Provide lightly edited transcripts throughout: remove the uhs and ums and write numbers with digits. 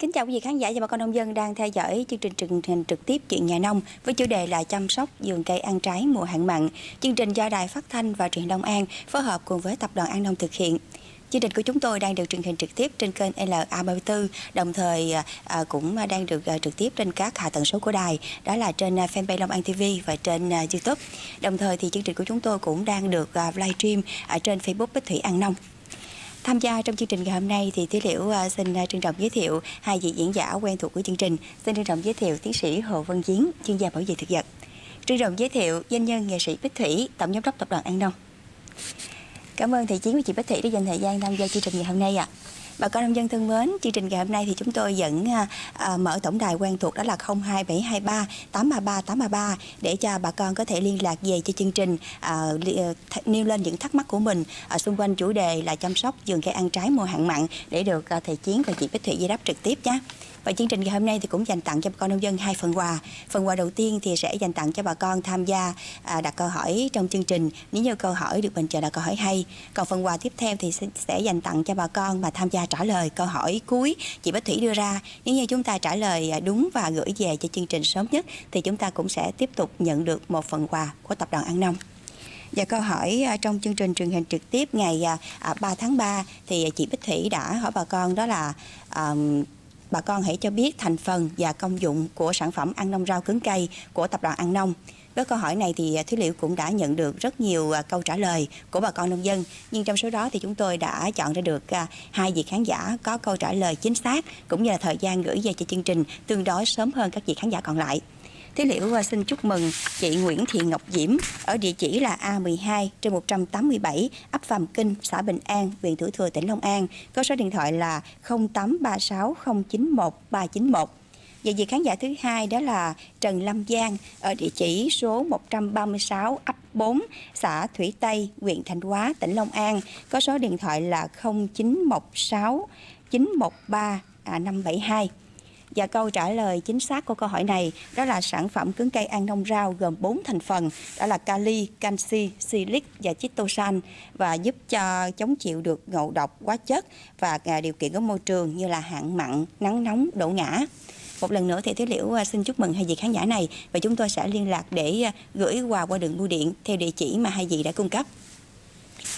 Kính chào quý vị khán giả và bà con nông dân đang theo dõi chương trình truyền hình trực tiếp Chuyện Nhà Nông với chủ đề là chăm sóc vườn cây ăn trái mùa hạn mặn. Chương trình do Đài Phát thanh và Truyền Đông An phối hợp cùng với Tập đoàn An Nông thực hiện. Chương trình của chúng tôi đang được truyền hình trực tiếp trên kênh LA34, đồng thời cũng đang được trực tiếp trên các hạ tần số của đài, đó là trên fanpage Long An TV và trên YouTube. Đồng thời thì chương trình của chúng tôi cũng đang được livestream ở trên Facebook Bích Thủy An Nông. Tham gia trong chương trình ngày hôm nay thì Thúy Liễu xin trân trọng giới thiệu hai vị diễn giả quen thuộc của chương trình. Xin trân trọng giới thiệu tiến sĩ Hồ Văn Chiến, chuyên gia bảo vệ thực vật. Trân trọng giới thiệu doanh nhân nghệ sĩ Bích Thủy, tổng giám đốc Tập đoàn An Nông. Cảm ơn thầy Chiến và chị Bích Thủy đã dành thời gian tham gia chương trình ngày hôm nay ạ. Bà con nông dân thân mến, chương trình ngày hôm nay thì chúng tôi vẫn mở tổng đài quen thuộc đó là 02723 833 833 để cho bà con có thể liên lạc về cho chương trình, nêu lên những thắc mắc của mình xung quanh chủ đề là chăm sóc vườn cây ăn trái mùa hạn mặn để được thầy Chiến và chị Bích Thủy giải đáp trực tiếp nhé. Và chương trình ngày hôm nay thì cũng dành tặng cho bà con nông dân hai phần quà. Phần quà đầu tiên thì sẽ dành tặng cho bà con tham gia đặt câu hỏi trong chương trình, nếu như câu hỏi được bình chọn là câu hỏi hay. Còn phần quà tiếp theo thì sẽ dành tặng cho bà con mà tham gia trả lời câu hỏi cuối chị Bích Thủy đưa ra. Nếu như chúng ta trả lời đúng và gửi về cho chương trình sớm nhất thì chúng ta cũng sẽ tiếp tục nhận được một phần quà của Tập đoàn An Nông. Và câu hỏi trong chương trình truyền hình trực tiếp ngày 3 tháng 3 thì chị Bích Thủy đã hỏi bà con đó là bà con hãy cho biết thành phần và công dụng của sản phẩm ăn nông rau cứng cây của Tập đoàn An Nông. Với câu hỏi này thì Thúy Liễu cũng đã nhận được rất nhiều câu trả lời của bà con nông dân. Nhưng trong số đó thì chúng tôi đã chọn ra được hai vị khán giả có câu trả lời chính xác cũng như là thời gian gửi về cho chương trình tương đối sớm hơn các vị khán giả còn lại. Thúy Liễu xin chúc mừng chị Nguyễn Thị Ngọc Diễm ở địa chỉ là A12 trên 187 ấp Phàm Kinh, xã Bình An, huyện Thủ Thừa, tỉnh Long An. Có số điện thoại là 0836091391. Và vị khán giả thứ hai đó là Trần Lâm Giang ở địa chỉ số 136 ấp 4, xã Thủy Tây, huyện Thanh Hóa, tỉnh Long An. Có số điện thoại là 0916913572. Và câu trả lời chính xác của câu hỏi này đó là sản phẩm cứng cây ăn nông rau gồm 4 thành phần, đó là kali, canxi, silic và chitosan, và giúp cho chống chịu được ngộ độc hóa chất và điều kiện của môi trường như là hạn mặn, nắng nóng, đổ ngã. Một lần nữa thì Thúy Liễu xin chúc mừng hai vị khán giả này và chúng tôi sẽ liên lạc để gửi quà qua đường bưu điện theo địa chỉ mà hai vị đã cung cấp.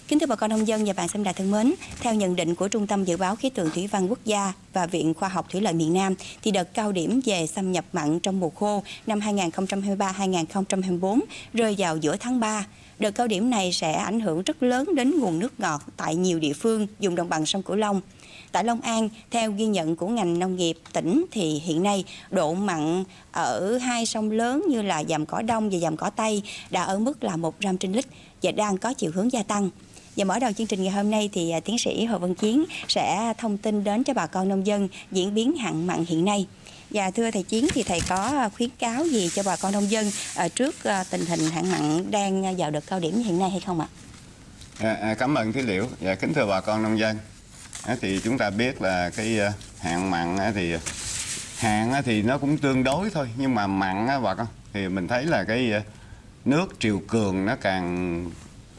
Kính thưa bà con nông dân và bạn xem đài thân mến, theo nhận định của Trung tâm Dự báo Khí tượng Thủy văn Quốc gia và Viện Khoa học Thủy lợi miền Nam, thì đợt cao điểm về xâm nhập mặn trong mùa khô năm 2023-2024 rơi vào giữa tháng 3. Đợt cao điểm này sẽ ảnh hưởng rất lớn đến nguồn nước ngọt tại nhiều địa phương vùng đồng bằng sông Cửu Long. Tại Long An, theo ghi nhận của ngành nông nghiệp tỉnh thì hiện nay độ mặn ở hai sông lớn như là Dàm Cỏ Đông và Dàm Cỏ Tây đã ở mức là 1 gram trên lít và đang có chiều hướng gia tăng. Và mở đầu chương trình ngày hôm nay thì tiến sĩ Hồ Văn Chiến sẽ thông tin đến cho bà con nông dân diễn biến hạn mặn hiện nay. Và thưa thầy Chiến thì thầy có khuyến cáo gì cho bà con nông dân trước tình hình hạn mặn đang vào đợt cao điểm hiện nay hay không ạ? Cảm ơn Thúy Liễu. Dạ, kính thưa bà con nông dân, thì chúng ta biết là cái hạn mặn thì nó cũng tương đối thôi, nhưng mà mặn bà con thì mình thấy là cái nước triều cường nó càng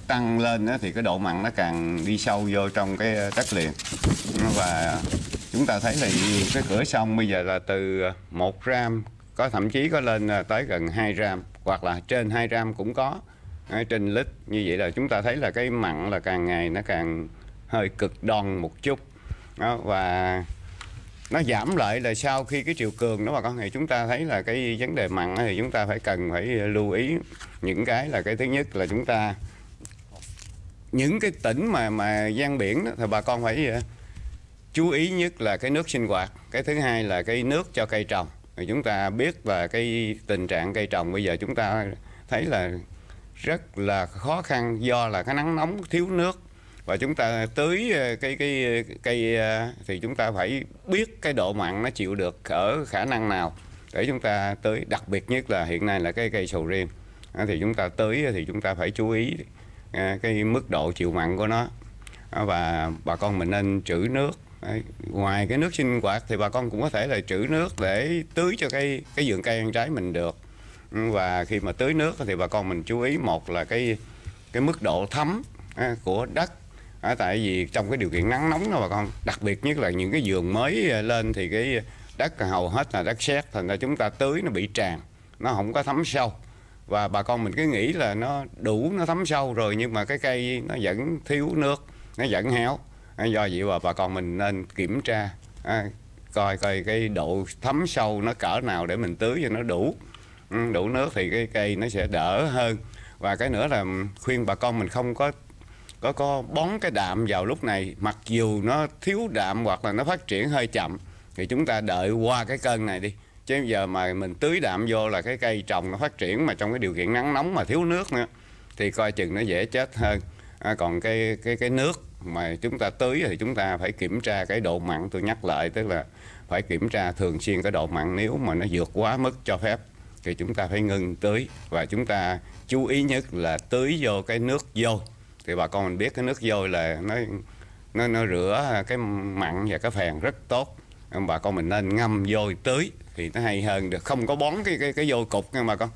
tăng lên thì cái độ mặn nó càng đi sâu vô trong cái đất liền, và chúng ta thấy là cái cửa sông bây giờ là từ 1 gram, có thậm chí có lên tới gần 2 gram hoặc là trên 2 gram cũng có trên lít. Như vậy là chúng ta thấy là cái mặn là càng ngày nó càng hơi cực đoan một chút đó, và nó giảm lại là sau khi cái triều cường đó bà con. Thì chúng ta thấy là cái vấn đề mặn thì chúng ta cần phải lưu ý những cái là cái thứ nhất là chúng ta những cái tỉnh mà gian biển đó, thì bà con phải chú ý nhất là cái nước sinh hoạt, cái thứ hai là cái nước cho cây trồng. Thì chúng ta biết là cái tình trạng cây trồng bây giờ chúng ta thấy là rất là khó khăn do là cái nắng nóng thiếu nước, và chúng ta tưới cái cây thì chúng ta phải biết cái độ mặn nó chịu được ở khả năng nào để chúng ta tưới. Đặc biệt nhất là hiện nay là cái cây sầu riêng thì chúng ta tưới thì chúng ta phải chú ý cái mức độ chịu mặn của nó, và bà con mình nên trữ nước. Ngoài cái nước sinh hoạt thì bà con cũng có thể là trữ nước để tưới cho cái vườn cây ăn trái mình được. Và khi mà tưới nước thì bà con mình chú ý một là cái mức độ thấm của đất, Tại vì trong cái điều kiện nắng nóng đó bà con, đặc biệt nhất là những cái vườn mới lên thì cái đất hầu hết là đất sét, thành ra chúng ta tưới nó bị tràn, nó không có thấm sâu. Và bà con mình cứ nghĩ là nó đủ, nó thấm sâu rồi, nhưng mà cái cây nó vẫn thiếu nước, nó vẫn héo. Do vậy mà bà con mình nên kiểm tra coi coi cái độ thấm sâu nó cỡ nào để mình tưới cho nó đủ đủ nước thì cái cây nó sẽ đỡ hơn. Và cái nữa là khuyên bà con mình không có bón cái đạm vào lúc này, mặc dù nó thiếu đạm hoặc là nó phát triển hơi chậm thì chúng ta đợi qua cái cơn này đi. Chứ giờ mà mình tưới đạm vô là cái cây trồng nó phát triển mà trong cái điều kiện nắng nóng mà thiếu nước nữa thì coi chừng nó dễ chết hơn. Còn cái nước mà chúng ta tưới thì chúng ta phải kiểm tra cái độ mặn, tôi nhắc lại, tức là phải kiểm tra thường xuyên cái độ mặn, nếu mà nó vượt quá mức cho phép thì chúng ta phải ngừng tưới. Và chúng ta chú ý nhất là tưới vô cái nước vô, thì bà con mình biết cái nước vô là nó rửa cái mặn và cái phèn rất tốt. Bà con mình nên ngâm vô tưới thì nó hay hơn được, không có bón cái vô cục nha bà con.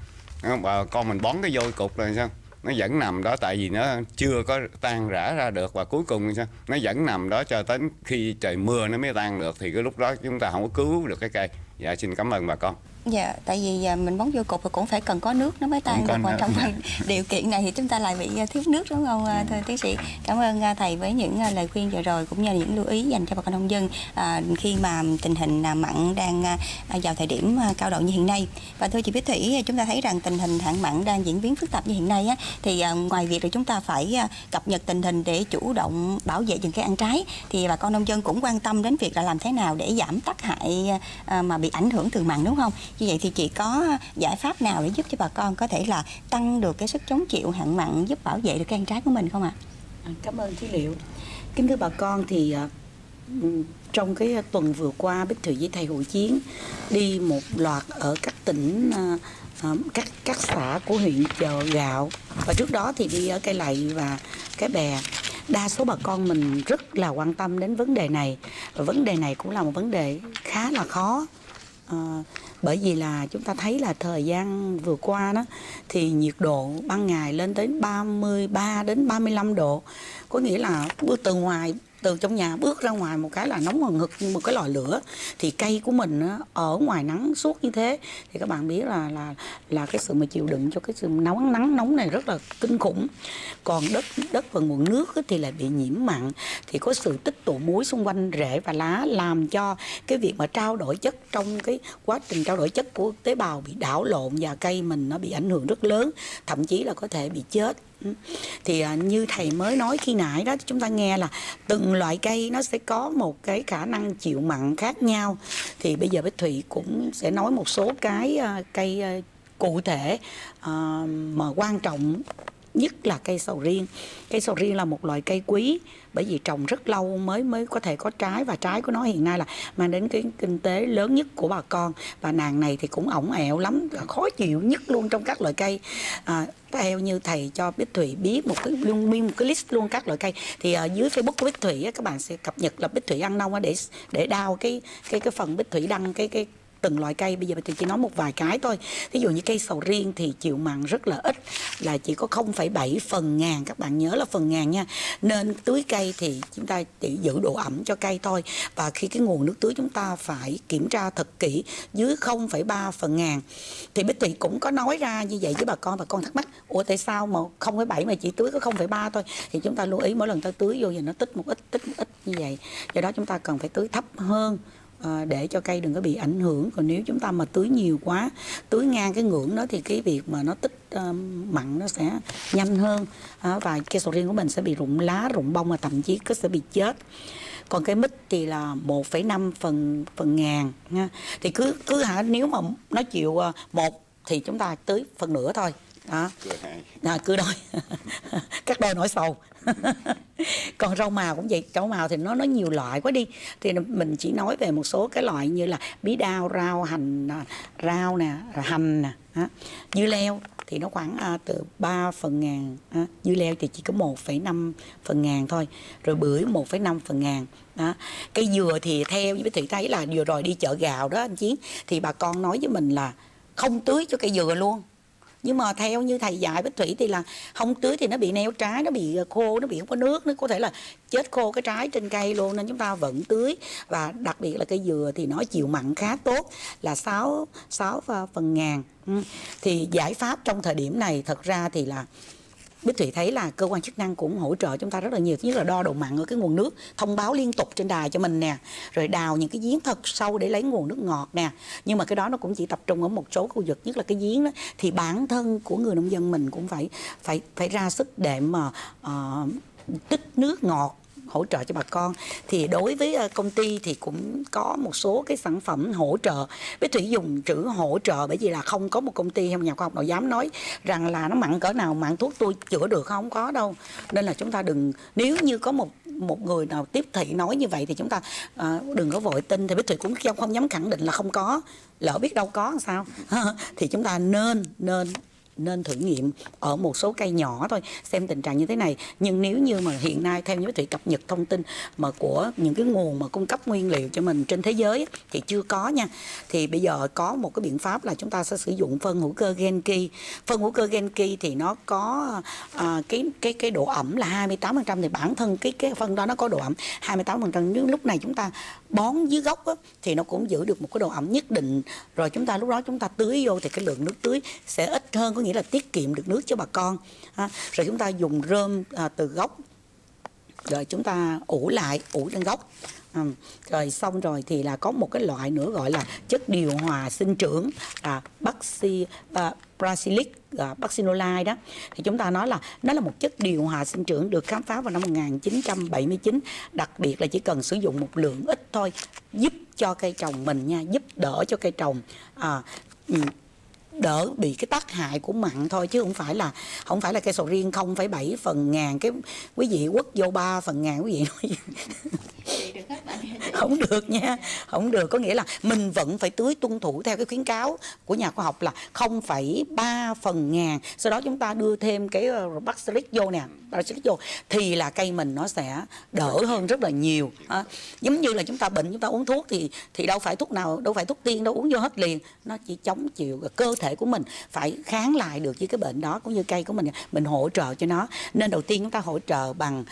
Bà con mình bón cái vô cục là sao? Nó vẫn nằm đó, tại vì nó chưa có tan rã ra được, và cuối cùng sao? Nó vẫn nằm đó cho đến khi trời mưa nó mới tan được, thì cái lúc đó chúng ta không có cứu được cái cây. Dạ, xin cảm ơn bà con. Dạ, tại vì mình bón vô cục thì cũng phải cần có nước nó mới tan được, và trong điều kiện này thì chúng ta lại bị thiếu nước, đúng không thưa tiến sĩ? Cảm ơn thầy với những lời khuyên vừa rồi cũng như những lưu ý dành cho bà con nông dân khi mà tình hình mặn đang vào thời điểm cao độ như hiện nay. Và thưa chị Bích Thủy, chúng ta thấy rằng tình hình hạn mặn đang diễn biến phức tạp như hiện nay thì ngoài việc là chúng ta phải cập nhật tình hình để chủ động bảo vệ những cái ăn trái, thì bà con nông dân cũng quan tâm đến việc là làm thế nào để giảm tác hại mà bị ảnh hưởng từ mặn, đúng không? Như vậy thì chị có giải pháp nào để giúp cho bà con có thể là tăng được cái sức chống chịu hạn mặn, giúp bảo vệ được cái ăn trái của mình không ạ? Cảm ơn Thúy Liệu. Kính thưa bà con, thì trong cái tuần vừa qua Bích Thủy với thầy Hữu Chiến đi một loạt ở các tỉnh, các xã của huyện Chợ Gạo, và trước đó thì đi ở Cái Lậy và Cái Bè. Đa số bà con mình rất là quan tâm đến vấn đề này, và vấn đề này cũng là một vấn đề khá là khó. Bởi vì là chúng ta thấy là thời gian vừa qua đó thì nhiệt độ ban ngày lên đến 33 đến 35 độ, có nghĩa là bước từ trong nhà bước ra ngoài một cái là nóng hừng hực như một cái lò lửa. Thì cây của mình ở ngoài nắng suốt như thế thì các bạn biết là cái sự mà chịu đựng cho cái sự nắng nóng này rất là kinh khủng. Còn đất và nguồn nước thì lại bị nhiễm mặn, thì có sự tích tụ muối xung quanh rễ và lá, làm cho cái việc mà trao đổi chất, trong cái quá trình trao đổi chất của tế bào bị đảo lộn và cây mình nó bị ảnh hưởng rất lớn, thậm chí là có thể bị chết. Thì như thầy mới nói khi nãy đó, chúng ta nghe là từng loại cây nó sẽ có một cái khả năng chịu mặn khác nhau. Thì bây giờ Bích Thủy cũng sẽ nói một số cái cây cụ thể mà quan trọng nhất là cây sầu riêng. Cây sầu riêng là một loại cây quý, bởi vì trồng rất lâu mới có thể có trái, và trái của nó hiện nay là mang đến cái kinh tế lớn nhất của bà con. Và nàng này thì cũng ổng ẹo lắm, khó chịu nhất luôn trong các loại cây. Theo như thầy cho Bích Thủy biết một cái list luôn các loại cây, thì ở dưới Facebook của Bích Thủy các bạn sẽ cập nhật là Bích Thủy An Nông để đào cái phần Bích Thủy đăng cái từng loại cây. Bây giờ tôi chỉ nói một vài cái thôi. Ví dụ như cây sầu riêng thì chịu mặn rất là ít, là chỉ có 0,7 phần ngàn, các bạn nhớ là phần ngàn nha. Nên tưới cây thì chúng ta chỉ giữ độ ẩm cho cây thôi, và khi cái nguồn nước tưới chúng ta phải kiểm tra thật kỹ, dưới 0,3 phần ngàn. Thì Bích Thủy cũng có nói ra như vậy với bà con thắc mắc, ủa tại sao mà 0,7 mà chỉ tưới có 0,3 thôi? Thì chúng ta lưu ý mỗi lần ta tưới vô thì nó tích một ít như vậy. Do đó chúng ta cần phải tưới thấp hơn để cho cây đừng có bị ảnh hưởng. Còn nếu chúng ta mà tưới nhiều quá, tưới ngang cái ngưỡng đó thì cái việc mà nó tích mặn nó sẽ nhanh hơn, và cây sầu riêng của mình sẽ bị rụng lá, rụng bông, và thậm chí sẽ bị chết. Còn cây mít thì là 1,5 phần ngàn nha. Thì cứ nếu mà nó chịu một thì chúng ta tưới phần nửa thôi. Cứ đôi các đôi nổi sầu. Còn rau màu cũng vậy, rau màu thì nó nhiều loại quá đi, thì mình chỉ nói về một số cái loại như là bí đao, rau hành nè, dưa leo thì nó khoảng từ 3 phần ngàn, dưa leo thì chỉ có 1,5 phần ngàn thôi, rồi bưởi 1,5 phần ngàn. Cây dừa thì theo với Thủy thấy là vừa rồi đi Chợ Gạo đó anh Chiến, thì bà con nói với mình là không tưới cho cây dừa luôn. Nhưng mà theo như thầy dạy Bích Thủy thì là không tưới thì nó bị neo trái, nó bị khô, nó bị không có nước, nó có thể là chết khô cái trái trên cây luôn. Nên chúng ta vẫn tưới, và đặc biệt là cây dừa thì nó chịu mặn khá tốt, là 6 phần ngàn. Thì giải pháp trong thời điểm này thật ra thì là Bích Thủy thấy là cơ quan chức năng cũng hỗ trợ chúng ta rất là nhiều, nhất là đo độ mặn ở cái nguồn nước, thông báo liên tục trên đài cho mình nè, rồi đào những cái giếng thật sâu để lấy nguồn nước ngọt nè. Nhưng mà cái đó nó cũng chỉ tập trung ở một số khu vực, nhất là cái giếng đó, thì bản thân của người nông dân mình cũng phải ra sức để mà tích nước ngọt hỗ trợ cho bà con. Thì đối với công ty thì cũng có một số cái sản phẩm hỗ trợ. Bích Thủy dùng chữ hỗ trợ bởi vì là không có một công ty hay một nhà khoa học nào dám nói rằng là nó mặn cỡ nào, mặn thuốc tôi chữa được không, có đâu. Nên là chúng ta đừng, nếu như có một người nào tiếp thị nói như vậy thì chúng ta đừng có vội tin. Thì Bích Thủy cũng không dám khẳng định là không có, lỡ biết đâu có làm sao. Thì chúng ta nên thử nghiệm ở một số cây nhỏ thôi, xem tình trạng như thế này. Nhưng nếu như mà hiện nay theo như Bích Thủy cập nhật thông tin mà của những cái nguồn mà cung cấp nguyên liệu cho mình trên thế giới thì chưa có nha. Thì bây giờ có một cái biện pháp là chúng ta sẽ sử dụng phân hữu cơ Genki. Phân hữu cơ Genki thì nó có cái độ ẩm là 28%. Thì bản thân cái phân đó nó có độ ẩm 28%. Nếu lúc này chúng ta bón dưới gốc á, thì nó cũng giữ được một cái độ ẩm nhất định. Rồi chúng ta lúc đó chúng ta tưới vô thì cái lượng nước tưới sẽ ít hơn, có nghĩa là tiết kiệm được nước cho bà con. Rồi chúng ta dùng rơm từ gốc, rồi chúng ta ủ lại, ủ trên gốc. Rồi xong rồi thì là có một cái loại nữa gọi là chất điều hòa sinh trưởng là Silic, Bacsinolide đó, thì chúng ta nói là nó là một chất điều hòa sinh trưởng được khám phá vào năm 1979. Đặc biệt là chỉ cần sử dụng một lượng ít thôi, giúp cho cây trồng mình nha, giúp đỡ cho cây trồng đỡ bị cái tác hại của mặn thôi, chứ không phải là cây sầu riêng 0,7 phần ngàn, cái quý vị quất vô 3 phần ngàn, quý vị nói không được nha, không được. Có nghĩa là mình vẫn phải tưới tuân thủ theo cái khuyến cáo của nhà khoa học là 0,3 phần ngàn, sau đó chúng ta đưa thêm cái Bacsinolide vô nè, thì là cây mình nó sẽ đỡ hơn rất là nhiều. Giống như là chúng ta bệnh, chúng ta uống thuốc thì đâu phải thuốc tiên đâu uống vô hết liền, nó chỉ chống chịu cơ thể của mình phải kháng lại được với cái bệnh đó, cũng như cây của mình hỗ trợ cho nó. Nên đầu tiên chúng ta hỗ trợ bằng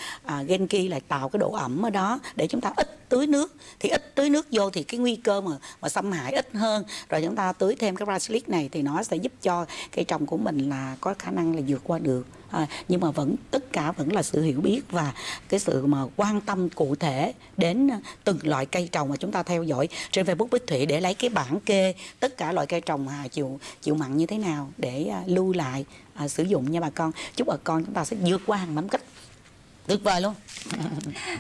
Genki là tạo cái độ ẩm ở đó để chúng ta ít tưới nước, thì ít tưới nước vô thì cái nguy cơ mà xâm hại ít hơn. Rồi chúng ta tưới thêm cái Silic này thì nó sẽ giúp cho cây trồng của mình là có khả năng là vượt qua được. Nhưng mà tất cả vẫn là sự hiểu biết và cái sự mà quan tâm cụ thể đến từng loại cây trồng mà chúng ta theo dõi trên Facebook Bích Thủy, để lấy cái bảng kê tất cả loại cây trồng chịu mặn như thế nào để lưu lại sử dụng nha bà con. Chúc bà con chúng ta sẽ vượt qua hàng năm cách tuyệt vời luôn.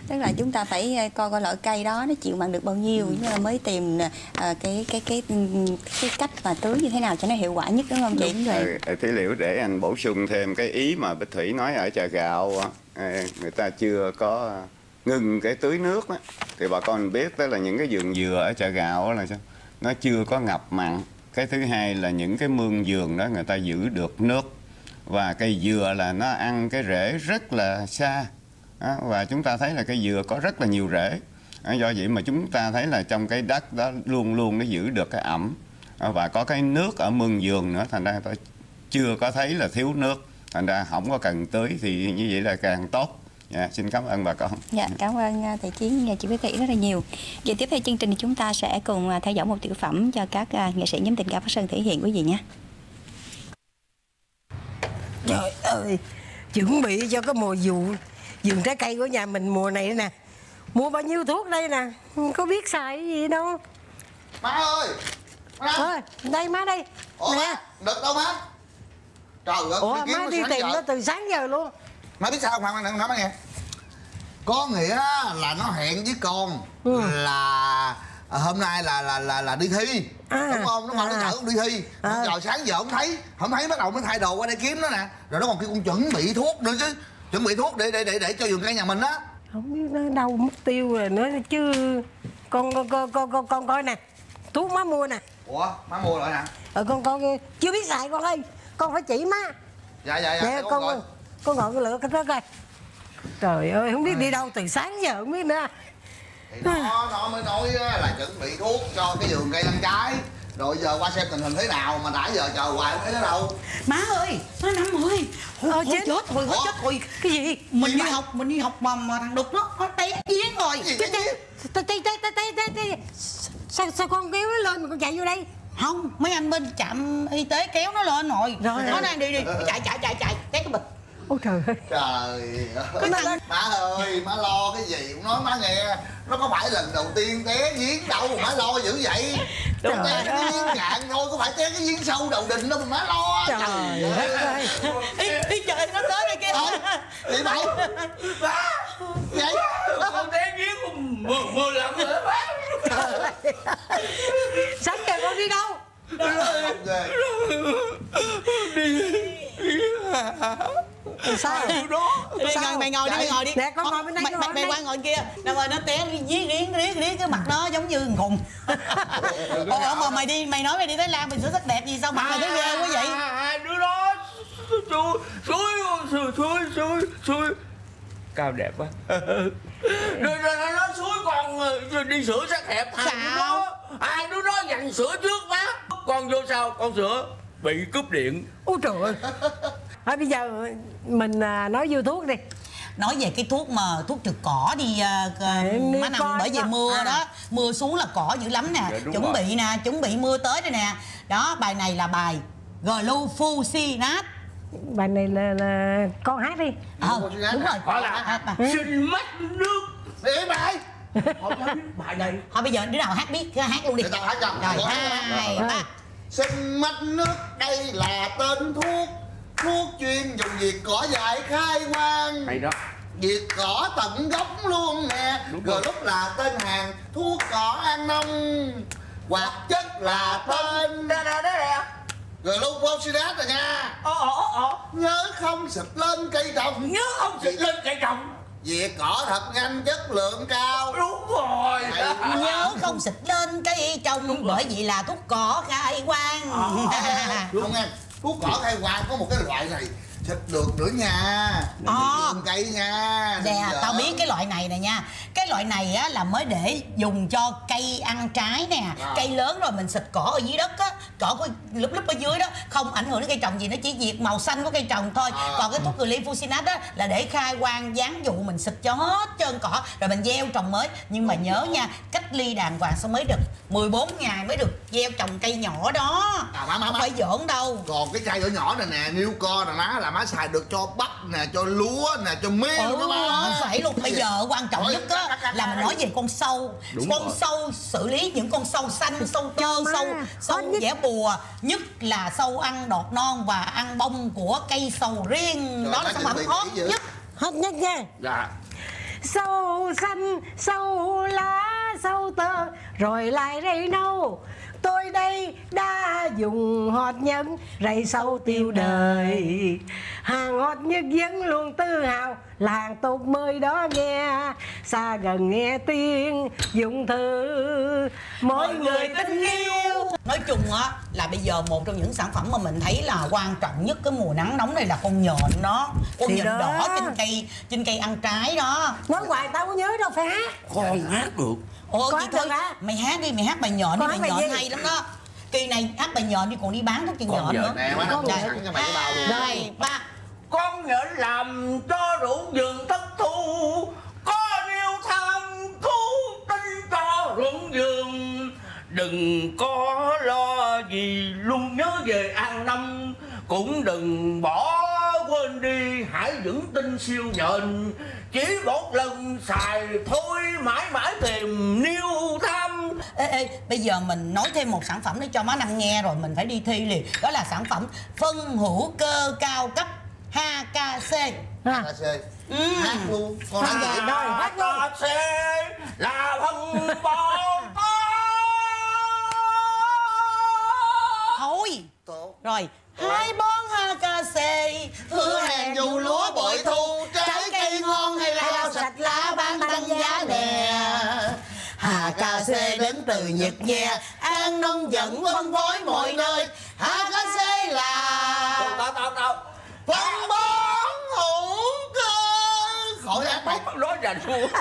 Tức là chúng ta phải coi loại cây đó nó chịu mặn được bao nhiêu, như là mới tìm cái cách mà tưới như thế nào cho nó hiệu quả nhất, đúng không chị? Đúng rồi. Thí Liễu, để anh bổ sung thêm cái ý mà Bích Thủy nói ở Chợ Gạo, người ta chưa có ngừng cái tưới nước đó. Thì bà con biết đó là những cái vườn dừa ở Chợ Gạo là sao? Nó chưa có ngập mặn. Cái thứ hai là những cái mương vườn đó người ta giữ được nước, và cây dừa là nó ăn cái rễ rất là xa, và chúng ta thấy là cây dừa có rất là nhiều rễ, do vậy mà chúng ta thấy là trong cái đất đó luôn luôn nó giữ được cái ẩm và có cái nước ở mương vườn nữa, thành ra người ta chưa có thấy là thiếu nước, thành ra không có cần tưới, thì như vậy là càng tốt. Dạ, xin cảm ơn bà con. Dạ, cảm ơn thầy Chiến và chị Bích Thủy rất là nhiều. Giờ tiếp theo chương trình thì chúng ta sẽ cùng theo dõi một tiểu phẩm do các nghệ sĩ nhóm Tình Ca Bắc Sơn thể hiện, quý vị nhé. Trời ơi, chuẩn bị cho cái mùa vườn trái cây của nhà mình mùa này nè. Mua bao nhiêu thuốc đây nè, không có biết xài cái gì đâu. Má ơi, má ơi, đây má đây. Ủa nè, được đâu má? Trời ơi, ủa, má đi tìm nó từ sáng giờ luôn. Má biết sao không? Má nghe. Có nghĩa là nó hẹn với con là hôm nay là đi thi, đúng không? Nó mang nó chở đi thi, chờ sáng giờ không thấy, bắt đầu mới thay đồ qua đây kiếm nó nè, rồi nó còn kêu con chuẩn bị thuốc nữa chứ, chuẩn bị thuốc để cho vườn cây nhà mình đó. Không biết nó đâu mất tiêu rồi nữa chứ. Con coi nè, thuốc má mua nè. Ủa, má mua rồi nè. Con chưa biết xài con ơi, con phải chỉ má. Dạ, con ngồi lựa cái đó coi. Trời ơi, không biết đi đâu từ sáng giờ không biết nữa. Thì nó mới nói là chuẩn bị thuốc cho cái vườn cây ăn trái. Rồi giờ qua xem tình hình thế nào mà nãy giờ chờ hoài không thấy đâu. Má ơi, má Năm ơi. Thôi chết rồi. Cái gì? Mình đi học mà thằng Đục nó té giếng rồi. Té. Sao con kéo nó lên mà con chạy vô đây? Không, mấy anh bên trạm y tế kéo nó lên rồi. Rồi nó đang đi chạy té cái bịch. Ôi trời ơi. Trời ơi. Má ơi, má lo cái gì cũng nói má nghe. Nó có phải lần đầu tiên té giếng đâu mà má lo dữ vậy. Đúng té cái giếng ngạn thôi, có phải té cái giếng sâu đầu đình đâu mà má lo. Trời ơi. Ý trời nó tới đây kia. Đi đâu? Má. Vậy con té giếng 10 lần nữa má. Sáng trời con đi đâu? Sao đó? Mày ngồi đi. Nè con ngồi bên đây. Mày qua ngồi kia. Nào rồi nó té riết cái mặt nó giống như thằng khùng. Ủa mà mày nói mày đi Thái Lan mình sửa sắc đẹp gì sao mặt mày thấy ghê quá vậy? Hai đứa đó xui cao đẹp quá. Rồi nó suối con đi sửa sắc đẹp hai đứa đó dặn sửa trước má. Con vô sau con sửa bị cúp điện. Ôi trời ơi. À, bây giờ mình nói vô thuốc đi. Nói về cái thuốc mà thuốc trừ cỏ đi má Nằm, bởi vì mưa đó, mưa xuống là cỏ dữ lắm nè. Dạ, chuẩn bị mưa tới đây nè. đó, bài này là bài Glufosinate. Bài này là con hát đi. Đúng rồi. Gọi là xin mất nước để bài. Bài này. Thôi bây giờ đứa nào hát biết hát luôn đi. Rồi hai ba. Xin mất nước đây là tên thuốc. Thuốc chuyên dùng diệt cỏ dại khai hoang. Hay đó. Diệt cỏ tận gốc luôn nè. Rồi lúc là tên hàng thuốc cỏ An Nông. Hoạt chất là tên Glufosinate rồi nha. Nhớ không xịt lên cây trồng. Diệt cỏ thật nhanh, chất lượng cao. Đúng rồi. Nhớ không xịt lên cây trồng. Bởi vì là thuốc cỏ khai hoang. Đúng nha. Thuốc cỏ khai hoang có một cái loại này xịt được nữa nha. Cây nha. Nè, tao biết cái loại này nè nha. Cái loại này á là mới để dùng cho cây ăn trái nè. Cây lớn rồi mình xịt cỏ ở dưới đất á, cỏ có lúp ở dưới đó, không ảnh hưởng đến cây trồng gì, nó chỉ diệt màu xanh của cây trồng thôi. Còn cái thuốc glufosinate á là để khai hoang giáng dụ, mình xịt cho hết trơn cỏ rồi mình gieo trồng mới. Nhưng mà nhớ nha, cách ly đàng hoàng xong mới được 14 ngày mới được gieo trồng cây nhỏ đó. Không phải giỡn đâu. Còn cái cây nhỏ này nè, New Co nè má, là má xài được cho bắp nè, cho lúa nè, cho miêu đó má. Phải luôn. Bây giờ quan trọng nhất á là mình nói về con sâu. Con sâu, xử lý những con sâu xanh, sâu trơ, sâu vẽ bùa, nhất là sâu ăn đọt non và ăn bông của cây sầu riêng. Đó là sản phẩm hot nhất nha. Dạ. Sâu xanh, sâu lá, sâu tơ, rồi lại rây nâu. Tôi đây đã dùng hột nhân rầy sâu tiêu đời. Hàng hột nhất vẫn luôn tự hào là hàng tốt mới đó nghe. Xa gần nghe tiếng dùng thư mỗi người tình yêu. Nói chung á là bây giờ một trong những sản phẩm mà mình thấy là quan trọng nhất cái mùa nắng nóng này là con nhện đó. Con nhện đỏ trên cây ăn trái đó. Nói hoài tao có nhớ đâu, phải hát. Con hát được. Ôi chị thôi, mày hát đi, mày hát bài nhện đi, bài nhện hay lắm đó. Kỳ này hát bài nhện đi, còn đi bán thuốc con nhện nữa. Đây, ba. Con nhện làm cho ruộng vườn thất thu, có điều tham thú tính cho ruộng vườn. Đừng có lo gì, luôn nhớ về An Nông, cũng đừng bỏ quên đi hãy dưỡng tinh siêu nhện. Chỉ một lần xài thôi, mãi mãi tìm New Time. Ê, bây giờ mình nói thêm một sản phẩm để cho má Năm nghe rồi mình phải đi thi liền. Đó là sản phẩm phân hữu cơ cao cấp Hakaze. Hakaze. Hát luôn. Con hát vậy thôi, hát luôn. Hakaze là phân bón. Thôi. Rồi. Hai bón Hakaze hứa hàng dù lúa bội thu, trái cây ngon hay rau sạch lá bán tăng giá nè. Hakaze đến từ Nhật nha, An Nông dẫn phân phối mọi nơi. Hakaze là phân bón hữu cơ. Khỏi nói rành luôn.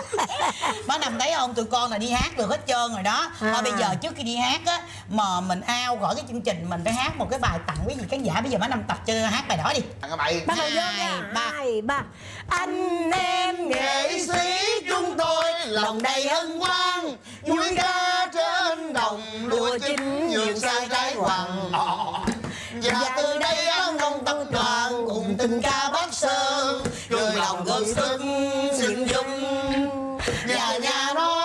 Bác Nam thấy không, tụi con là đi hát được hết trơn rồi đó. Thôi bây giờ trước khi đi hát á, mà mình out khỏi cái chương trình, mình phải hát một cái bài tặng quý vị khán giả. Bây giờ bác Nam tập cho hát bài đó đi. Tặng các bạn. Hai, ba. Anh em nghệ sĩ chúng tôi lòng đầy hân hoan, vui ca trên đồng lúa chín nhiều sai trái hoàng. Và từ đây An Nông Tập Đoàn cùng Tình Ca Bắc Sơn rồi lòng góp sức xin chung nhà nhà non.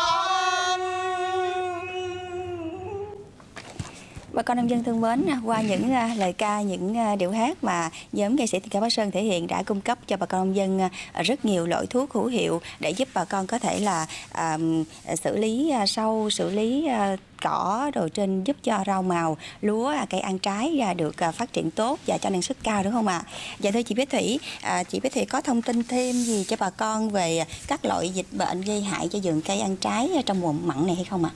Bà con nông dân thân mến, qua những lời ca, những điệu hát mà nhóm nghệ sĩ Tình Ca Bắc Sơn thể hiện đã cung cấp cho bà con nông dân rất nhiều loại thuốc hữu hiệu để giúp bà con có thể là xử lý sâu, xử lý cỏ rồi trên, giúp cho rau màu lúa cây ăn trái ra được phát triển tốt và cho năng suất cao, đúng không ạ? Dạ thưa chị Bích Thủy, chị Bích Thủy có thông tin thêm gì cho bà con về các loại dịch bệnh gây hại cho vườn cây ăn trái trong mùa mặn này hay không ạ?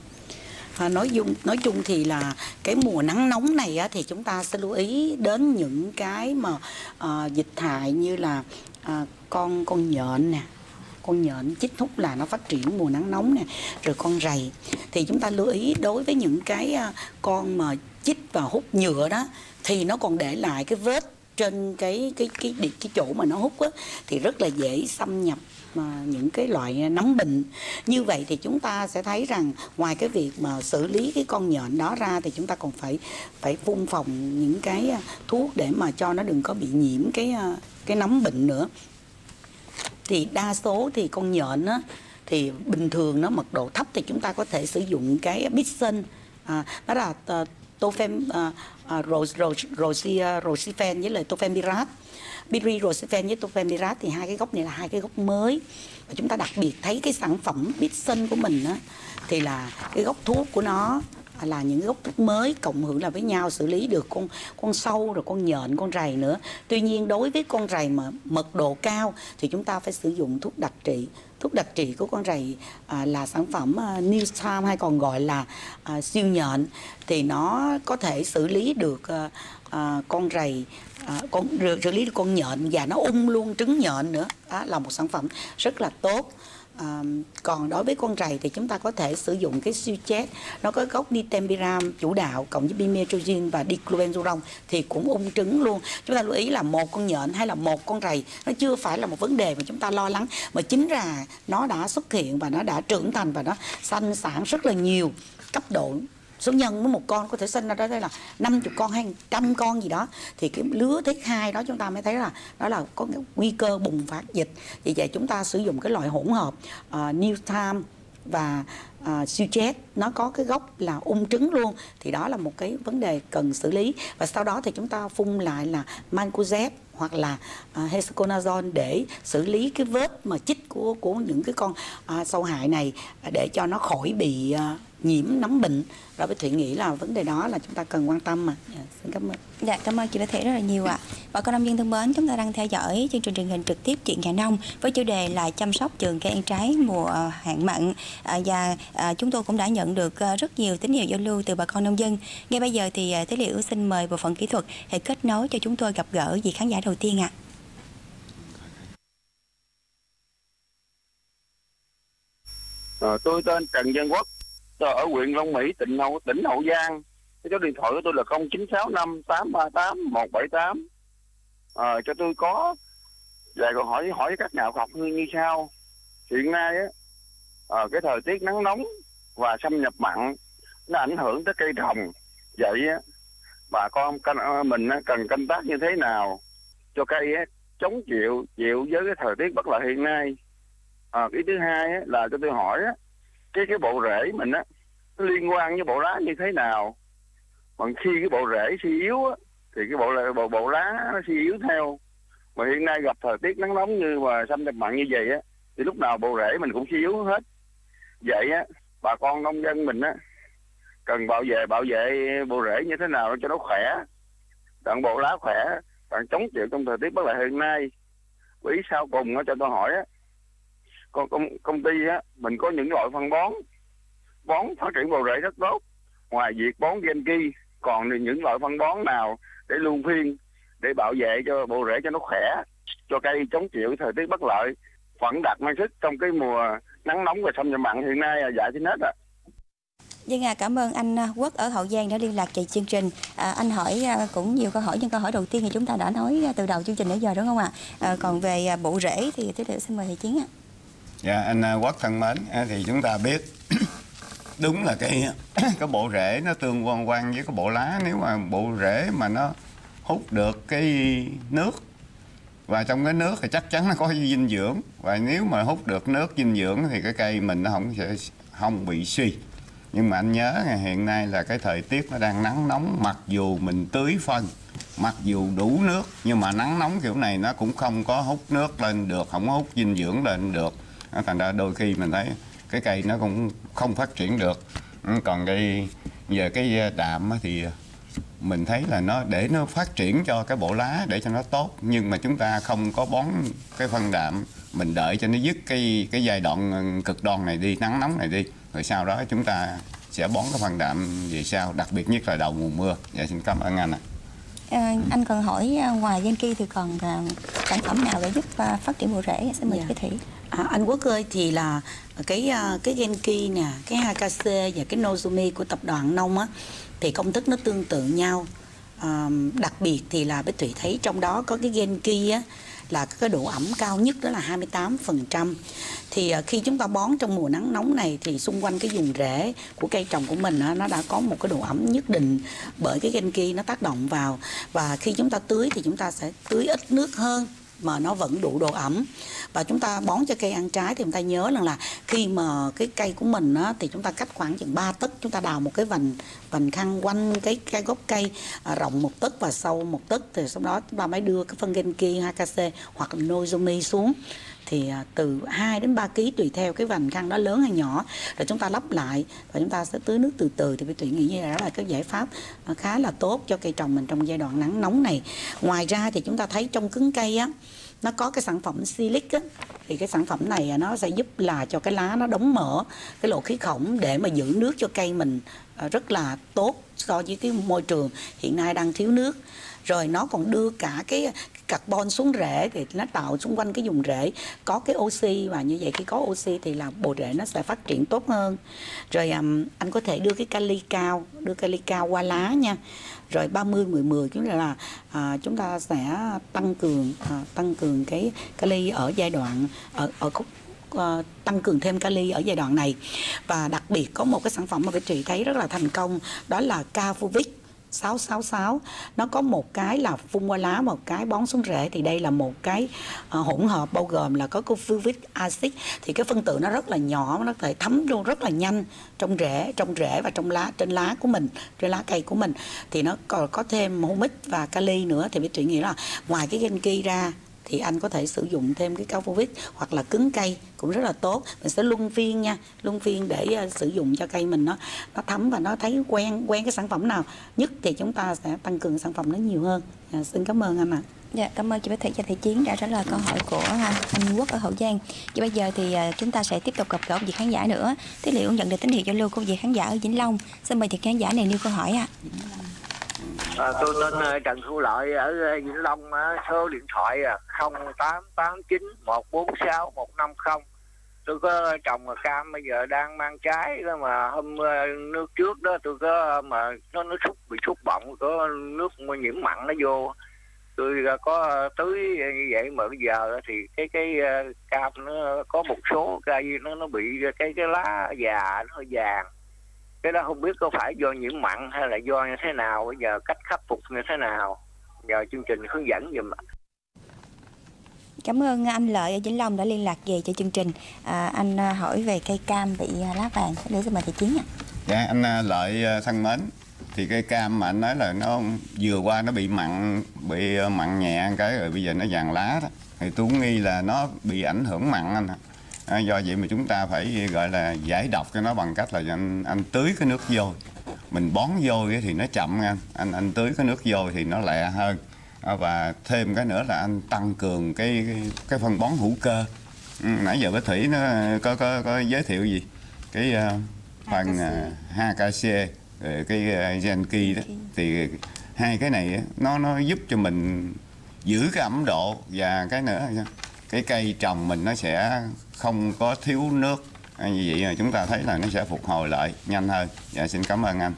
Nói chung thì là cái mùa nắng nóng này á, thì chúng ta sẽ lưu ý đến những cái mà dịch hại như là con nhện nè, con nhện chích hút là nó phát triển mùa nắng nóng nè, rồi con rầy. Thì chúng ta lưu ý đối với những cái con mà chích và hút nhựa đó thì nó còn để lại cái vết trên cái chỗ mà nó hút á, thì rất là dễ xâm nhập những cái loại nấm bệnh. Như vậy thì chúng ta sẽ thấy rằng ngoài cái việc mà xử lý cái con nhện đó ra thì chúng ta còn phải phun phòng những cái thuốc để mà cho nó đừng có bị nhiễm cái nấm bệnh nữa. Thì đa số thì con nhện á, thì bình thường nó mật độ thấp thì chúng ta có thể sử dụng cái Bitsen, đó là Tophen Rosifen với lại Tophen mirat. Biri Rosifen với Tophen mirat thì hai cái gốc này là hai cái gốc mới. Và chúng ta đặc biệt thấy cái sản phẩm Bitsen của mình á, thì là cái gốc thuốc của nó là những gốc thuốc mới cộng hưởng là với nhau, xử lý được con sâu rồi con nhện, con rầy nữa. Tuy nhiên đối với con rầy mà mật độ cao thì chúng ta phải sử dụng thuốc đặc trị. Thuốc đặc trị của con rầy là sản phẩm New Time hay còn gọi là siêu nhện, thì nó có thể xử lý được con rầy, xử lý được con nhện và nó ung luôn trứng nhện nữa. Đó là một sản phẩm rất là tốt. Còn đối với con rầy thì chúng ta có thể sử dụng cái siêu chết, nó có gốc ditempram chủ đạo cộng với bimetrogen và diclobenzuron thì cũng ung trứng luôn. Chúng ta lưu ý là một con nhện hay là một con rầy nó chưa phải là một vấn đề mà chúng ta lo lắng, mà chính là nó đã xuất hiện và nó đã trưởng thành và nó sanh sản rất là nhiều. Cấp độ số nhân với một con có thể sinh ra đó là 50 con hay 100 con gì đó, thì cái lứa thứ hai đó chúng ta mới thấy là đó là có nguy cơ bùng phát dịch. Vì vậy chúng ta sử dụng cái loại hỗn hợp New Time và siêu chết, nó có cái gốc là ung trứng luôn, thì đó là một cái vấn đề cần xử lý. Và sau đó thì chúng ta phun lại là Mancozeb hoặc là hexaconazole để xử lý cái vết mà chích của những cái con sâu hại này để cho nó khỏi bị nhiễm nấm bệnh. Rồi Bích Thủy nghĩ là vấn đề đó là chúng ta cần quan tâm mà. Xin cảm ơn. Dạ, cảm ơn chị Bích Thủy rất là nhiều ạ. Bà con nông dân thân mến, chúng ta đang theo dõi chương trình truyền hình trực tiếp Chuyện Nhà Nông với chủ đề là chăm sóc vườn cây ăn trái mùa hạn mặn, và chúng tôi cũng đã nhận được rất nhiều tín hiệu giao lưu từ bà con nông dân. Ngay bây giờ thì Thế Liệu xin mời bộ phận kỹ thuật hãy kết nối cho chúng tôi gặp gỡ vị khán giả đầu tiên ạ. Tôi tên Trần Văn Quốc, tôi ở huyện Long Mỹ, tỉnh Hậu Giang. Cái số điện thoại của tôi là 0965 838 178. Cho tôi có lại còn hỏi các nhà khoa học như sau. Hiện nay á, cái thời tiết nắng nóng và xâm nhập mặn nó ảnh hưởng tới cây trồng. Vậy á, bà con mình cần canh tác như thế nào cho cây á, chống chịu với cái thời tiết bất lợi hiện nay? Cái thứ hai á, là cho tôi hỏi á, cái bộ rễ mình á, nó liên quan với bộ lá như thế nào? Còn khi cái bộ rễ suy yếu á, thì cái bộ lá nó suy yếu theo. Mà hiện nay gặp thời tiết nắng nóng như mà xâm nhập mặn như vậy á, thì lúc nào bộ rễ mình cũng suy yếu hết. Vậy á, bà con nông dân mình á, cần bảo vệ bộ rễ như thế nào cho nó khỏe, đặng bộ lá khỏe, đặng chống chịu trong thời tiết bất lợi hiện nay. Quý sau cùng á, cho tôi hỏi á, công ty á, mình có những loại phân bón phát triển bộ rễ rất tốt. Ngoài việc bón Genki, còn những loại phân bón nào để luân phiên để bảo vệ cho bộ rễ cho nó khỏe, cho cây chống chịu thời tiết bất lợi. vẫn đạt năng suất trong cái mùa nắng nóng và xâm nhập mặn hiện nay là dại trên hết ạ. Vâng à, cảm ơn anh Quốc ở Hậu Giang đã liên lạc chạy chương trình. Anh hỏi cũng nhiều câu hỏi, nhưng câu hỏi đầu tiên thì chúng ta đã nói từ đầu chương trình đến giờ đúng không ạ? Còn về bộ rễ thì tiếp theo xin mời thầy Chiến ạ. Dạ, anh Quốc thân mến, thì chúng ta biết đúng là cái bộ rễ nó tương quan với cái bộ lá. Nếu mà bộ rễ mà nó hút được cái nước, và trong cái nước thì chắc chắn nó có dinh dưỡng, và nếu mà hút được nước dinh dưỡng thì cái cây mình nó không bị suy. Nhưng mà anh nhớ ngày hiện nay là cái thời tiết nó đang nắng nóng, mặc dù mình tưới phân, mặc dù đủ nước, nhưng mà nắng nóng kiểu này nó cũng không có hút nước lên được, không hút dinh dưỡng lên được. Thành ra đôi khi mình thấy cái cây nó cũng không phát triển được. Còn cái về cái đạm thì mình thấy là nó để nó phát triển cho cái bộ lá để cho nó tốt, nhưng mà chúng ta không có bón cái phân đạm, mình đợi cho nó dứt cái giai đoạn cực đoan này đi, nắng nóng này đi, rồi sau đó chúng ta sẽ bón cái phân đạm về sau, đặc biệt nhất là đầu mùa mưa. Dạ, xin cảm ơn anh ạ. Anh còn hỏi ngoài Genki thì còn sản phẩm nào để giúp phát triển bộ rễ? Xin mời quý Thủy. Anh Quốc ơi, thì là cái Genki nè, cái Hakaze và cái Nozomi của Tập đoàn An Nông á, thì công thức nó tương tự nhau. Đặc biệt thì là Bích Thủy thấy trong đó có cái Genki á, là cái độ ẩm cao nhất đó là 28%. Thì khi chúng ta bón trong mùa nắng nóng này thì xung quanh cái vùng rễ của cây trồng của mình nó đã có một cái độ ẩm nhất định bởi cái Genki nó tác động vào. Và khi chúng ta tưới thì chúng ta sẽ tưới ít nước hơn mà nó vẫn đủ độ ẩm. Và chúng ta bón cho cây ăn trái thì chúng ta nhớ rằng là khi mà cái cây của mình á, thì chúng ta cách khoảng chừng 3 tấc, chúng ta đào một cái vành khăn quanh cái gốc cây rộng 1 tấc và sâu 1 tấc, thì sau đó chúng ta mới đưa cái phân Genki, Hakaze hoặc Nozomi xuống. Thì từ 2 đến 3 kg tùy theo cái vành khăn đó lớn hay nhỏ, rồi chúng ta lắp lại và chúng ta sẽ tưới nước từ từ. Thì Bích Thủy nghĩ như đó là cái giải pháp khá là tốt cho cây trồng mình trong giai đoạn nắng nóng này. Ngoài ra thì chúng ta thấy trong cứng cây á, nó có cái sản phẩm Silic á, thì cái sản phẩm này nó sẽ giúp là cho cái lá nó đóng mở cái lỗ khí khổng để mà giữ nước cho cây mình rất là tốt so với cái môi trường hiện nay đang thiếu nước. Rồi nó còn đưa cả cái carbon xuống rễ thì nó tạo xung quanh cái vùng rễ có cái oxy, và như vậy khi có oxy thì là bộ rễ nó sẽ phát triển tốt hơn. Rồi anh có thể đưa cái kali cao, đưa kali cao qua lá nha. Rồi 30-10-10 chúng là chúng ta sẽ tăng cường cái kali ở giai đoạn ở khúc tăng cường thêm kali ở giai đoạn này. Và đặc biệt có một cái sản phẩm mà Bích Thủy thấy rất là thành công, đó là Cavovic 666. Nó có một cái là phun qua lá, một cái bón xuống rễ. Thì đây là một cái hỗn hợp bao gồm là có Cavovic acid. Thì cái phân tử nó rất là nhỏ, nó có thể thấm vô rất là nhanh trong rễ và trong lá, trên lá của mình, trên lá cây của mình. Thì nó còn có thêm humic và kali nữa. Thì Bích Thủy nghĩ là ngoài cái Genki ra thì anh có thể sử dụng thêm cái Cavovic hoặc là cứng cây cũng rất là tốt. Mình sẽ luân phiên nha, luân phiên để sử dụng cho cây mình nó thấm và nó thấy quen cái sản phẩm nào nhất thì chúng ta sẽ tăng cường sản phẩm nó nhiều hơn. Xin cảm ơn anh ạ. Dạ, cảm ơn chị Bích Thủy và thầy Chiến đã trả lời câu hỏi của anh Quốc ở Hậu Giang. Và bây giờ thì chúng ta sẽ tiếp tục gặp gỡ một vị khán giả nữa. Thế liệu nhận được tín hiệu giao lưu của vị khán giả ở Vĩnh Long. Xin mời chị khán giả này nêu câu hỏi ạ. Tôi tên Trần Thu Lợi ở Vĩnh Long, số điện thoại 0889 146 150. Tôi có trồng cam bây giờ đang mang trái, mà hôm nước trước đó tôi có mà nó bị súc bọng, có nước nhiễm mặn nó vô. Tôi có tưới như vậy mà bây giờ thì cái cam nó có một số cây nó bị cái lá già, nó hơi vàng. Cái đó không biết có phải do nhiễm mặn hay là do như thế nào, bây giờ cách khắc phục như thế nào, giờ chương trình hướng dẫn giùm. Cảm ơn anh Lợi ở Vĩnh Long đã liên lạc về cho chương trình. Anh hỏi về cây cam bị lá vàng, để xem mời thầy Chiến ạ. Dạ, anh Lợi thân mến, thì cây cam mà anh nói là nó vừa qua nó bị mặn nhẹ cái rồi bây giờ nó vàng lá đó, thì tôi cũng nghi là nó bị ảnh hưởng mặn anh ạ. Do vậy mà chúng ta phải gọi là giải độc cho nó bằng cách là anh tưới cái nước vô, mình bón vô thì nó chậm anh tưới cái nước vô thì nó lẹ hơn, và thêm cái nữa là anh tăng cường cái phân bón hữu cơ. Nãy giờ Bích Thủy nó có giới thiệu gì cái phần Hakaze, cái Genki đó, thì hai cái này nó giúp cho mình giữ cái ẩm độ, và cái nữa cái cây trồng mình nó sẽ không có thiếu nước. Như vậy là chúng ta thấy là nó sẽ phục hồi lại nhanh hơn. Dạ, xin cảm ơn anh.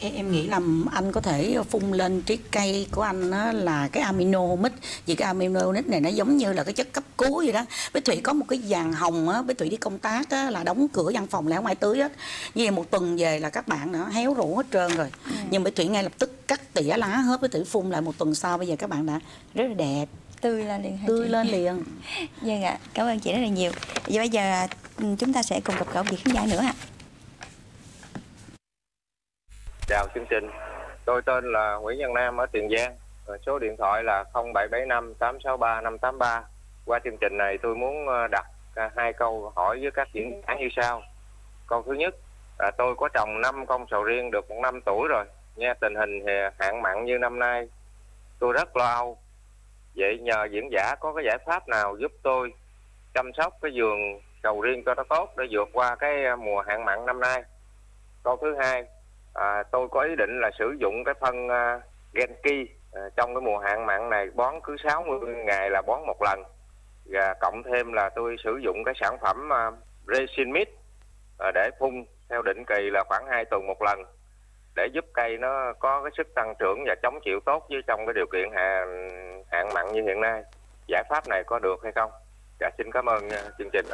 Em nghĩ là anh có thể phun lên triết cây của anh là cái Aminomix. Vì cái Aminomix này nó giống như là cái chất cấp cứu vậy đó. Bích Thủy có một cái vàng hồng á, Bích Thủy đi công tác á, là đóng cửa văn phòng là không ai tưới hết. Như vậy một tuần về là các bạn đã héo rũ hết trơn rồi. Nhưng Bích Thủy ngay lập tức cắt tỉa lá hết, Bích Thủy phun lại một tuần sau bây giờ các bạn đã rất là đẹp. Tươi lên liền. Tươi lên liền. Vâng ạ, cảm ơn chị rất là nhiều. Và bây giờ chúng ta sẽ cùng gặp gỡ vị khán giả nữa ạ. Chào chương trình, tôi tên là Nguyễn Văn Nam ở Tiền Giang, số điện thoại là 0775 863 583. Qua chương trình này tôi muốn đặt hai câu hỏi với các diễn giả như sau. Câu thứ nhất là tôi có trồng 5 con sầu riêng được 5 tuổi rồi. Nghe tình hình thì hạn mặn như năm nay, tôi rất lo âu. Vậy nhờ diễn giả có cái giải pháp nào giúp tôi chăm sóc cái vườn sầu riêng cho nó tốt để vượt qua cái mùa hạn mặn năm nay? Câu thứ hai, tôi có ý định là sử dụng cái phân Genki trong cái mùa hạn mặn này, bón cứ 60 ngày là bón một lần. Và cộng thêm là tôi sử dụng cái sản phẩm Resimix để phun theo định kỳ là khoảng 2 tuần một lần, để giúp cây nó có cái sức tăng trưởng và chống chịu tốt với trong cái điều kiện hạn mặn như hiện nay. Giải pháp này có được hay không? Dạ, xin cảm ơn chương trình.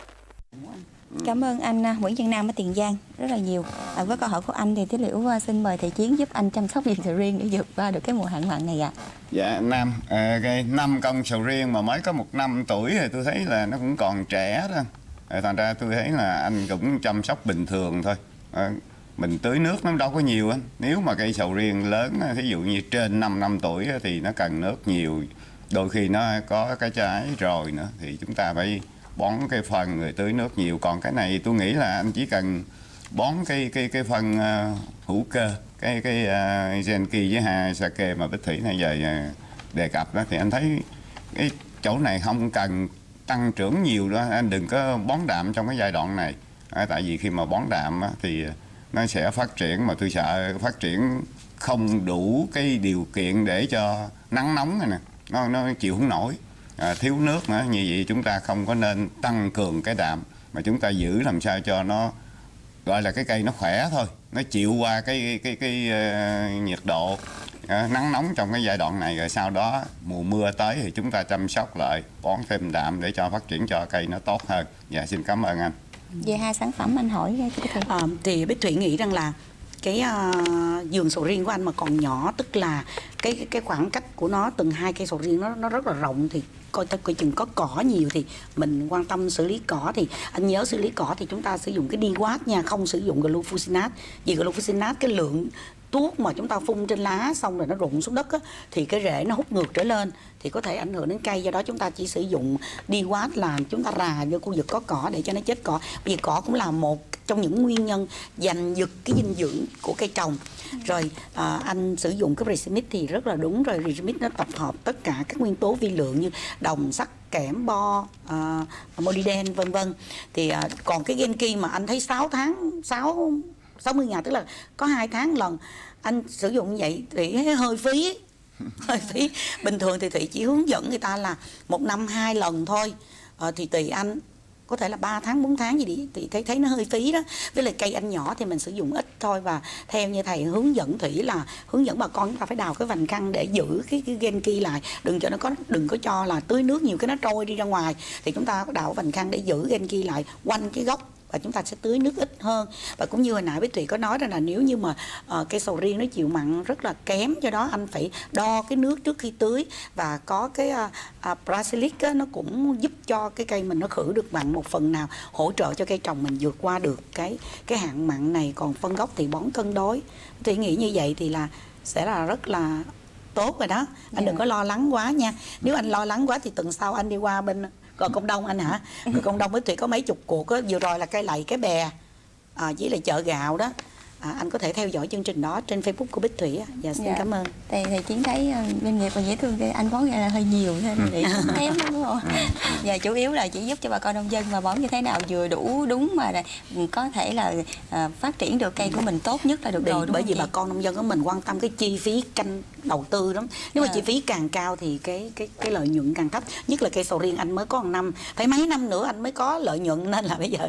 Cảm ơn anh Nguyễn Văn Nam ở Tiền Giang rất là nhiều. Với câu hỏi của anh thì Thúy Liễu xin mời thầy Chiến giúp anh chăm sóc vườn sầu riêng để vượt qua được cái mùa hạn mặn này ạ. Dạ Nam, cái 5 con sầu riêng mà mới có 1 năm tuổi thì tôi thấy là nó cũng còn trẻ đó. Thành ra tôi thấy là anh cũng chăm sóc bình thường thôi. Mình tưới nước nó đâu có nhiều anh. Nếu mà cây sầu riêng lớn, thí dụ như trên 5 năm tuổi thì nó cần nước nhiều. Đôi khi nó có cái trái rồi nữa thì chúng ta phải bón cái phần người tưới nước nhiều. Còn cái này tôi nghĩ là anh chỉ cần bón cái phần hữu cơ, cái Genki với Hakaze mà Bích Thủy này giờ đề cập đó, thì anh thấy cái chỗ này không cần tăng trưởng nhiều đó. Anh đừng có bón đạm trong cái giai đoạn này, tại vì khi mà bón đạm á, thì nó sẽ phát triển, mà tôi sợ phát triển không đủ cái điều kiện để cho nắng nóng này nè, nó chịu không nổi. Thiếu nước nữa, như vậy chúng ta không có nên tăng cường cái đạm, mà chúng ta giữ làm sao cho nó gọi là cái cây nó khỏe thôi, nó chịu qua cái nhiệt độ nắng nóng trong cái giai đoạn này, rồi sau đó mùa mưa tới thì chúng ta chăm sóc lại, bón thêm đạm để cho phát triển cho cây nó tốt hơn. Dạ, xin cảm ơn anh. Về hai sản phẩm anh hỏi thì Bích Thủy nghĩ rằng là cái vườn sầu riêng của anh mà còn nhỏ, tức là cái khoảng cách của nó từng 2 cây sầu riêng nó rất là rộng, thì coi chừng có cỏ nhiều thì mình quan tâm xử lý cỏ. Thì anh nhớ xử lý cỏ thì chúng ta sử dụng cái DIY nha, không sử dụng glufosinate. Vì glufosinate cái lượng thuốc mà chúng ta phun trên lá xong rồi nó rụng xuống đất á, thì cái rễ nó hút ngược trở lên thì có thể ảnh hưởng đến cây. Do đó chúng ta chỉ sử dụng DIY là chúng ta rà vô khu vực có cỏ để cho nó chết cỏ. Vì cỏ cũng là một trong những nguyên nhân giành giật cái dinh dưỡng của cây trồng. Rồi anh sử dụng cái Resimix thì rất là đúng rồi. Resimix nó tập hợp tất cả các nguyên tố vi lượng như đồng, sắt, kẽm, bo, molybden vân vân. Thì còn cái Genki mà anh thấy 60 ngày, tức là có 2 tháng lần anh sử dụng vậy thì hơi phí. Bình thường thì Thủy chỉ hướng dẫn người ta là 1 năm 2 lần thôi, thì tùy anh, có thể là 3 tháng 4 tháng gì đi, thì thấy nó hơi phí đó. Với lại cây anh nhỏ thì mình sử dụng ít thôi, và theo như thầy hướng dẫn Thủy là hướng dẫn bà con chúng ta phải đào cái vành khăn để giữ cái Genki lại, đừng có cho là tưới nước nhiều cái nó trôi đi ra ngoài, thì chúng ta đào vành khăn để giữ Genki lại quanh cái gốc, và chúng ta sẽ tưới nước ít hơn. Và cũng như hồi nãy Bích Thủy có nói rằng là nếu như mà cây sầu riêng nó chịu mặn rất là kém, do đó anh phải đo cái nước trước khi tưới, và có cái Silic nó cũng giúp cho cái cây mình nó khử được mặn một phần nào, hỗ trợ cho cây trồng mình vượt qua được cái hạn mặn này. Còn phân gốc thì bón cân đối, thì nghĩ như vậy thì là sẽ là rất là tốt rồi đó. Anh đừng có lo lắng quá nha. Nếu anh lo lắng quá thì tuần sau anh đi qua bên Gò Công Đông anh hả? Gò Công Đông với Thủy có mấy chục cuộc á, vừa rồi là cây lầy Cái Bè với lại Chợ Gạo đó. anh có thể theo dõi chương trình đó trên Facebook của Bích Thủy. Dạ, xin cảm ơn. Thì Chiến thấy doanh nghiệp và dễ thương thì anh bón ra là hơi nhiều thôi, để kém đúng không? Và chủ yếu là chỉ giúp cho bà con nông dân mà bón như thế nào vừa đủ đúng mà có thể là phát triển được cây của mình tốt nhất là được rồi. Bởi vì bà con nông dân của mình quan tâm cái chi phí canh đầu tư lắm. Nếu mà chi phí càng cao thì cái lợi nhuận càng thấp. Nhất là cây sầu riêng anh mới có 1 năm, phải mấy năm nữa anh mới có lợi nhuận, nên là bây giờ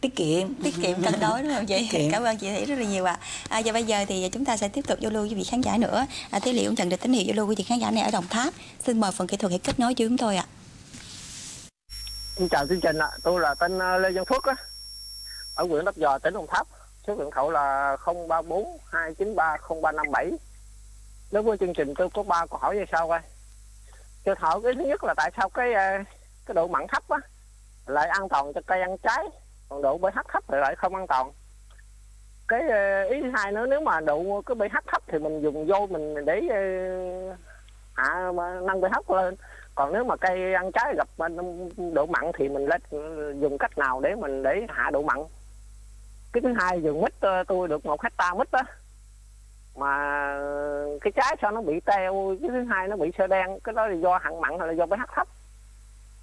tiết kiệm cân đối đúng không chị? Cảm ơn chị Thủy rất là nhiều ạ. Và bây giờ thì chúng ta sẽ tiếp tục giao lưu với vị khán giả nữa. Thúy Liễu cũng nhận được tín hiệu giao lưu với vị khán giả này ở Đồng Tháp. Xin mời phần kỹ thuật hãy kết nối với chúng tôi ạ. Xin chào chương trình ạ, tôi là tên Lê Văn Phúc á, ở huyện Lấp Vò, tỉnh Đồng Tháp. Số điện thoại là 0342930357. Đối với chương trình tôi có 3 câu hỏi như sau coi. Câu hỏi cái thứ nhất là tại sao cái độ mặn thấp á lại an toàn cho cây ăn trái, còn độ pH thấp thì lại không an toàn? Cái ý thứ hai nữa, nếu mà độ cái pH thấp thì mình dùng vô mình để nâng pH lên, còn nếu mà cây ăn trái gặp độ mặn thì mình dùng cách nào để mình để hạ độ mặn? Cái thứ hai, vườn mít tôi được 1 hecta mít đó mà cái trái sao nó bị teo, cái thứ hai nó bị sơ đen, cái đó là do hạn mặn hay là do pH thấp?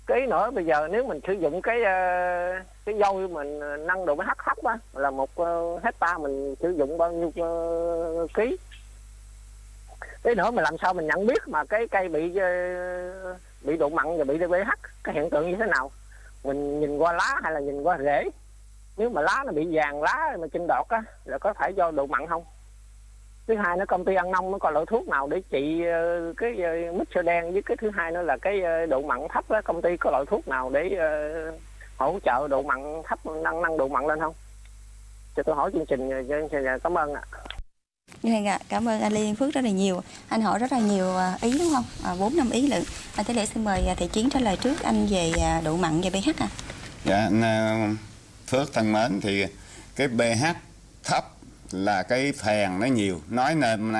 Cái nữa, bây giờ nếu mình sử dụng cái dâu mình nâng độ pH thấp á, là 1 hecta mình sử dụng bao nhiêu ký? Cái nữa, mình làm sao mình nhận biết mà cái cây bị độ mặn và bị pH, cái hiện tượng như thế nào? Mình nhìn qua lá hay là nhìn qua rễ? Nếu mà lá nó bị vàng, lá mà chênh đọt á là có phải do độ mặn không? Thứ hai nữa, công ty An Nông nó có loại thuốc nào để trị cái mít sơ đen, với cái thứ hai nữa là cái độ mặn thấp đó, công ty có loại thuốc nào để hỗ trợ độ mặn thấp, nâng độ mặn lên không? Cho tôi hỏi chương trình, cảm ơn ạ. Cảm ơn anh Lê Văn Phước rất là nhiều. Anh hỏi rất là nhiều ý đúng không? 4-5 ý lận. Thế để xin mời Thị Chiến trả lời trước anh về độ mặn và pH à. Dạ, anh Phước thân mến, thì cái pH thấp là cái phèn nó nhiều, nói nên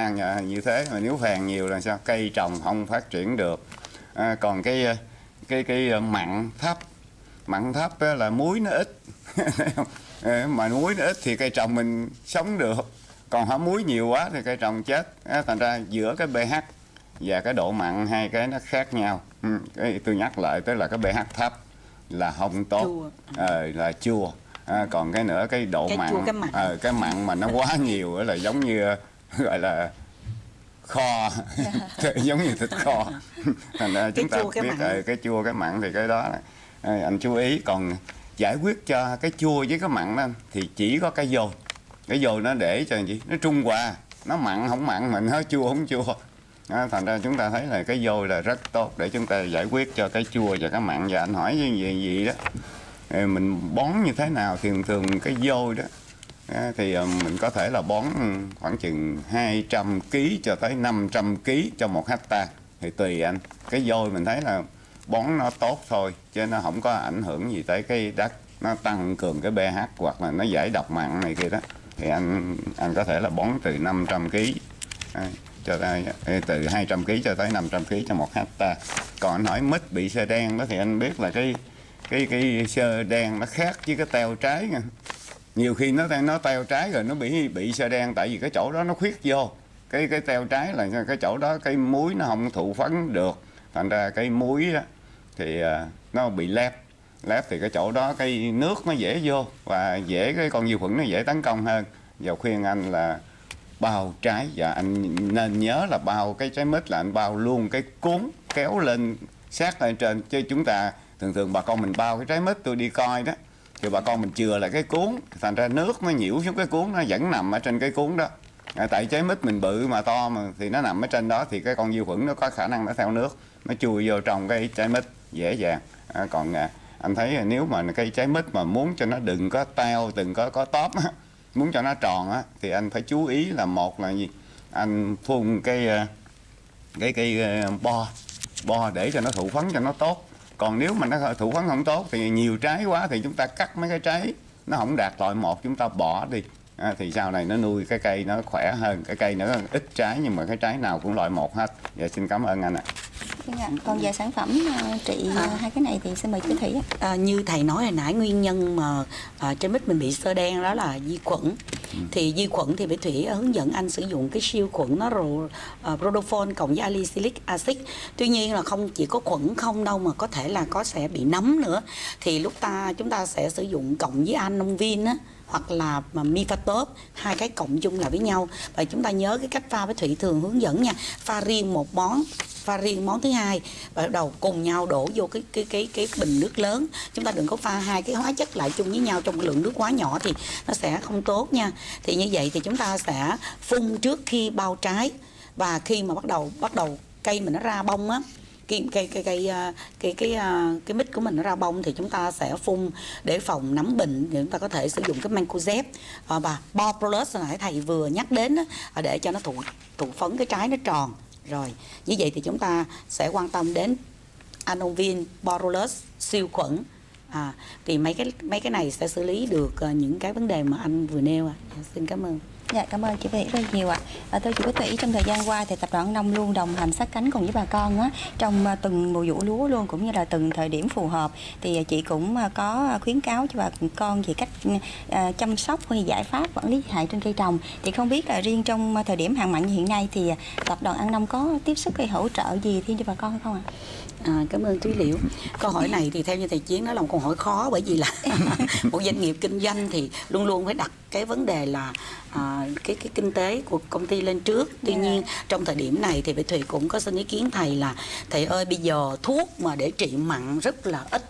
như thế, mà nếu phèn nhiều là sao cây trồng không phát triển được. Còn cái mặn thấp là muối nó ít mà muối nó ít thì cây trồng mình sống được, còn hả muối nhiều quá thì cây trồng chết. Thành ra giữa cái pH và cái độ mặn hai cái nó khác nhau. Tôi nhắc lại, tức là cái pH thấp là không tốt, là chua. Còn cái nữa, cái độ cái mặn mà nó quá nhiều là giống như gọi là kho, giống như thịt kho. Thành ra chúng ta biết cái chua cái mặn thì cái đó anh chú ý. Còn giải quyết cho cái chua với cái mặn đó, thì chỉ có cái dồi. Cái dồi nó để cho gì? Nó trung hòa, nó mặn không mặn, mình nó chua không chua. Thành ra chúng ta thấy là cái dồi là rất tốt để chúng ta giải quyết cho cái chua và cái mặn. Và anh hỏi như vậy gì đó, mình bón như thế nào? Thì thường cái vôi đó thì mình có thể là bón khoảng chừng 200 kg cho tới 500 kg cho 1 hecta, thì tùy anh. Cái vôi mình thấy là bón nó tốt thôi, chứ nó không có ảnh hưởng gì tới cái đất, nó tăng cường cái pH hoặc là nó giải độc mặn này kia đó, thì anh có thể là bón từ 500 kg cho tới, từ 200 kg cho tới 500 kg cho 1 hecta. Còn anh hỏi mít bị sơ đen đó, thì anh biết là cái sơ đen nó khác với cái teo trái nha. Nhiều khi nó teo trái rồi nó bị sơ đen, tại vì cái chỗ đó nó khuyết vô. Cái teo trái là cái chỗ đó cái muối nó không thụ phấn được. Thành ra cái muối đó thì nó bị lép thì cái chỗ đó cái nước nó dễ vô và dễ cái con vi khuẩn nó dễ tấn công hơn. Và khuyên anh là bao trái, và anh nên nhớ là bao cái trái mít là anh bao luôn cái cuốn kéo lên sát lên trên, chứ chúng ta thường bà con mình bao cái trái mít, tôi đi coi đó thì bà con mình chừa lại cái cuốn, thành ra nước nó nhiễu xuống cái cuốn, nó vẫn nằm ở trên cái cuốn đó. Tại trái mít mình bự mà to mà thì nó nằm ở trên đó, thì cái con vi khuẩn nó có khả năng nó theo nước, nó chui vô trong cái trái mít dễ dàng. Còn anh thấy nếu mà cái trái mít mà muốn cho nó đừng có teo, đừng có tóp, muốn cho nó tròn á, thì anh phải chú ý là một là gì? Anh phun cái bo để cho nó thụ phấn cho nó tốt. Còn nếu mà nó thụ phấn không tốt thì nhiều trái quá thì chúng ta cắt mấy cái trái nó không đạt loại một, chúng ta bỏ đi. Thì sau này nó nuôi cái cây nó khỏe hơn, cái cây nó ít trái nhưng mà cái trái nào cũng loại một hết. Dạ, xin cảm ơn anh ạ. Còn về sản phẩm trị hai cái này thì xin mời chú Thủy. Như thầy nói hồi nãy, nguyên nhân mà trái mít mình bị sơ đen đó là vi khuẩn. Thì vi khuẩn thì Bích Thủy hướng dẫn anh sử dụng cái siêu khuẩn nó rhodophen cộng với alicylic acid. Tuy nhiên là không chỉ có khuẩn không đâu mà có thể là có sẽ bị nấm nữa. Thì lúc chúng ta sẽ sử dụng cộng với Anomvin á, hoặc là Mifatop, hai cái cộng chung lại với nhau. Và chúng ta nhớ cái cách pha với Thủy thường hướng dẫn nha, pha riêng một món, pha riêng món thứ hai và bắt đầu cùng nhau đổ vô cái bình nước lớn. Chúng ta đừng có pha hai cái hóa chất lại chung với nhau trong lượng nước quá nhỏ thì nó sẽ không tốt nha. Thì như vậy thì chúng ta sẽ phun trước khi bao trái, và khi mà bắt đầu cây mình nó ra bông á, cái mít của mình nó ra bông thì chúng ta sẽ phun để phòng nấm bệnh. Thì chúng ta có thể sử dụng cái Mancozeb và Borolus nãy thầy vừa nhắc đến để cho nó thụ phấn cái trái nó tròn. Rồi, như vậy thì chúng ta sẽ quan tâm đến Anovin, Borolus, siêu khuẩn. Thì mấy cái này sẽ xử lý được những cái vấn đề mà anh vừa nêu. Xin cảm ơn. Dạ, cảm ơn chị Bích Thủy rất nhiều ạ. Thưa chị Bích Thủy, trong thời gian qua thì Tập đoàn An Nông luôn đồng hành sát cánh cùng với bà con á, trong từng mùa vụ lúa luôn, cũng như là từng thời điểm phù hợp. Thì chị cũng có khuyến cáo cho bà con về cách chăm sóc hay giải pháp quản lý hại trên cây trồng. Thì không biết là riêng trong thời điểm hạn mặn như hiện nay thì Tập đoàn An Nông có tiếp sức hay hỗ trợ gì thêm cho bà con hay không ạ? Cảm ơn Thúy Liễu. Câu hỏi này thì theo như thầy Chiến, nó là một câu hỏi khó, bởi vì là một doanh nghiệp kinh doanh thì luôn luôn phải đặt cái vấn đề là cái kinh tế của công ty lên trước. Tuy nhiên trong thời điểm này thì Bích Thủy cũng có xin ý kiến thầy là thầy ơi, bây giờ thuốc mà để trị mặn rất là ít,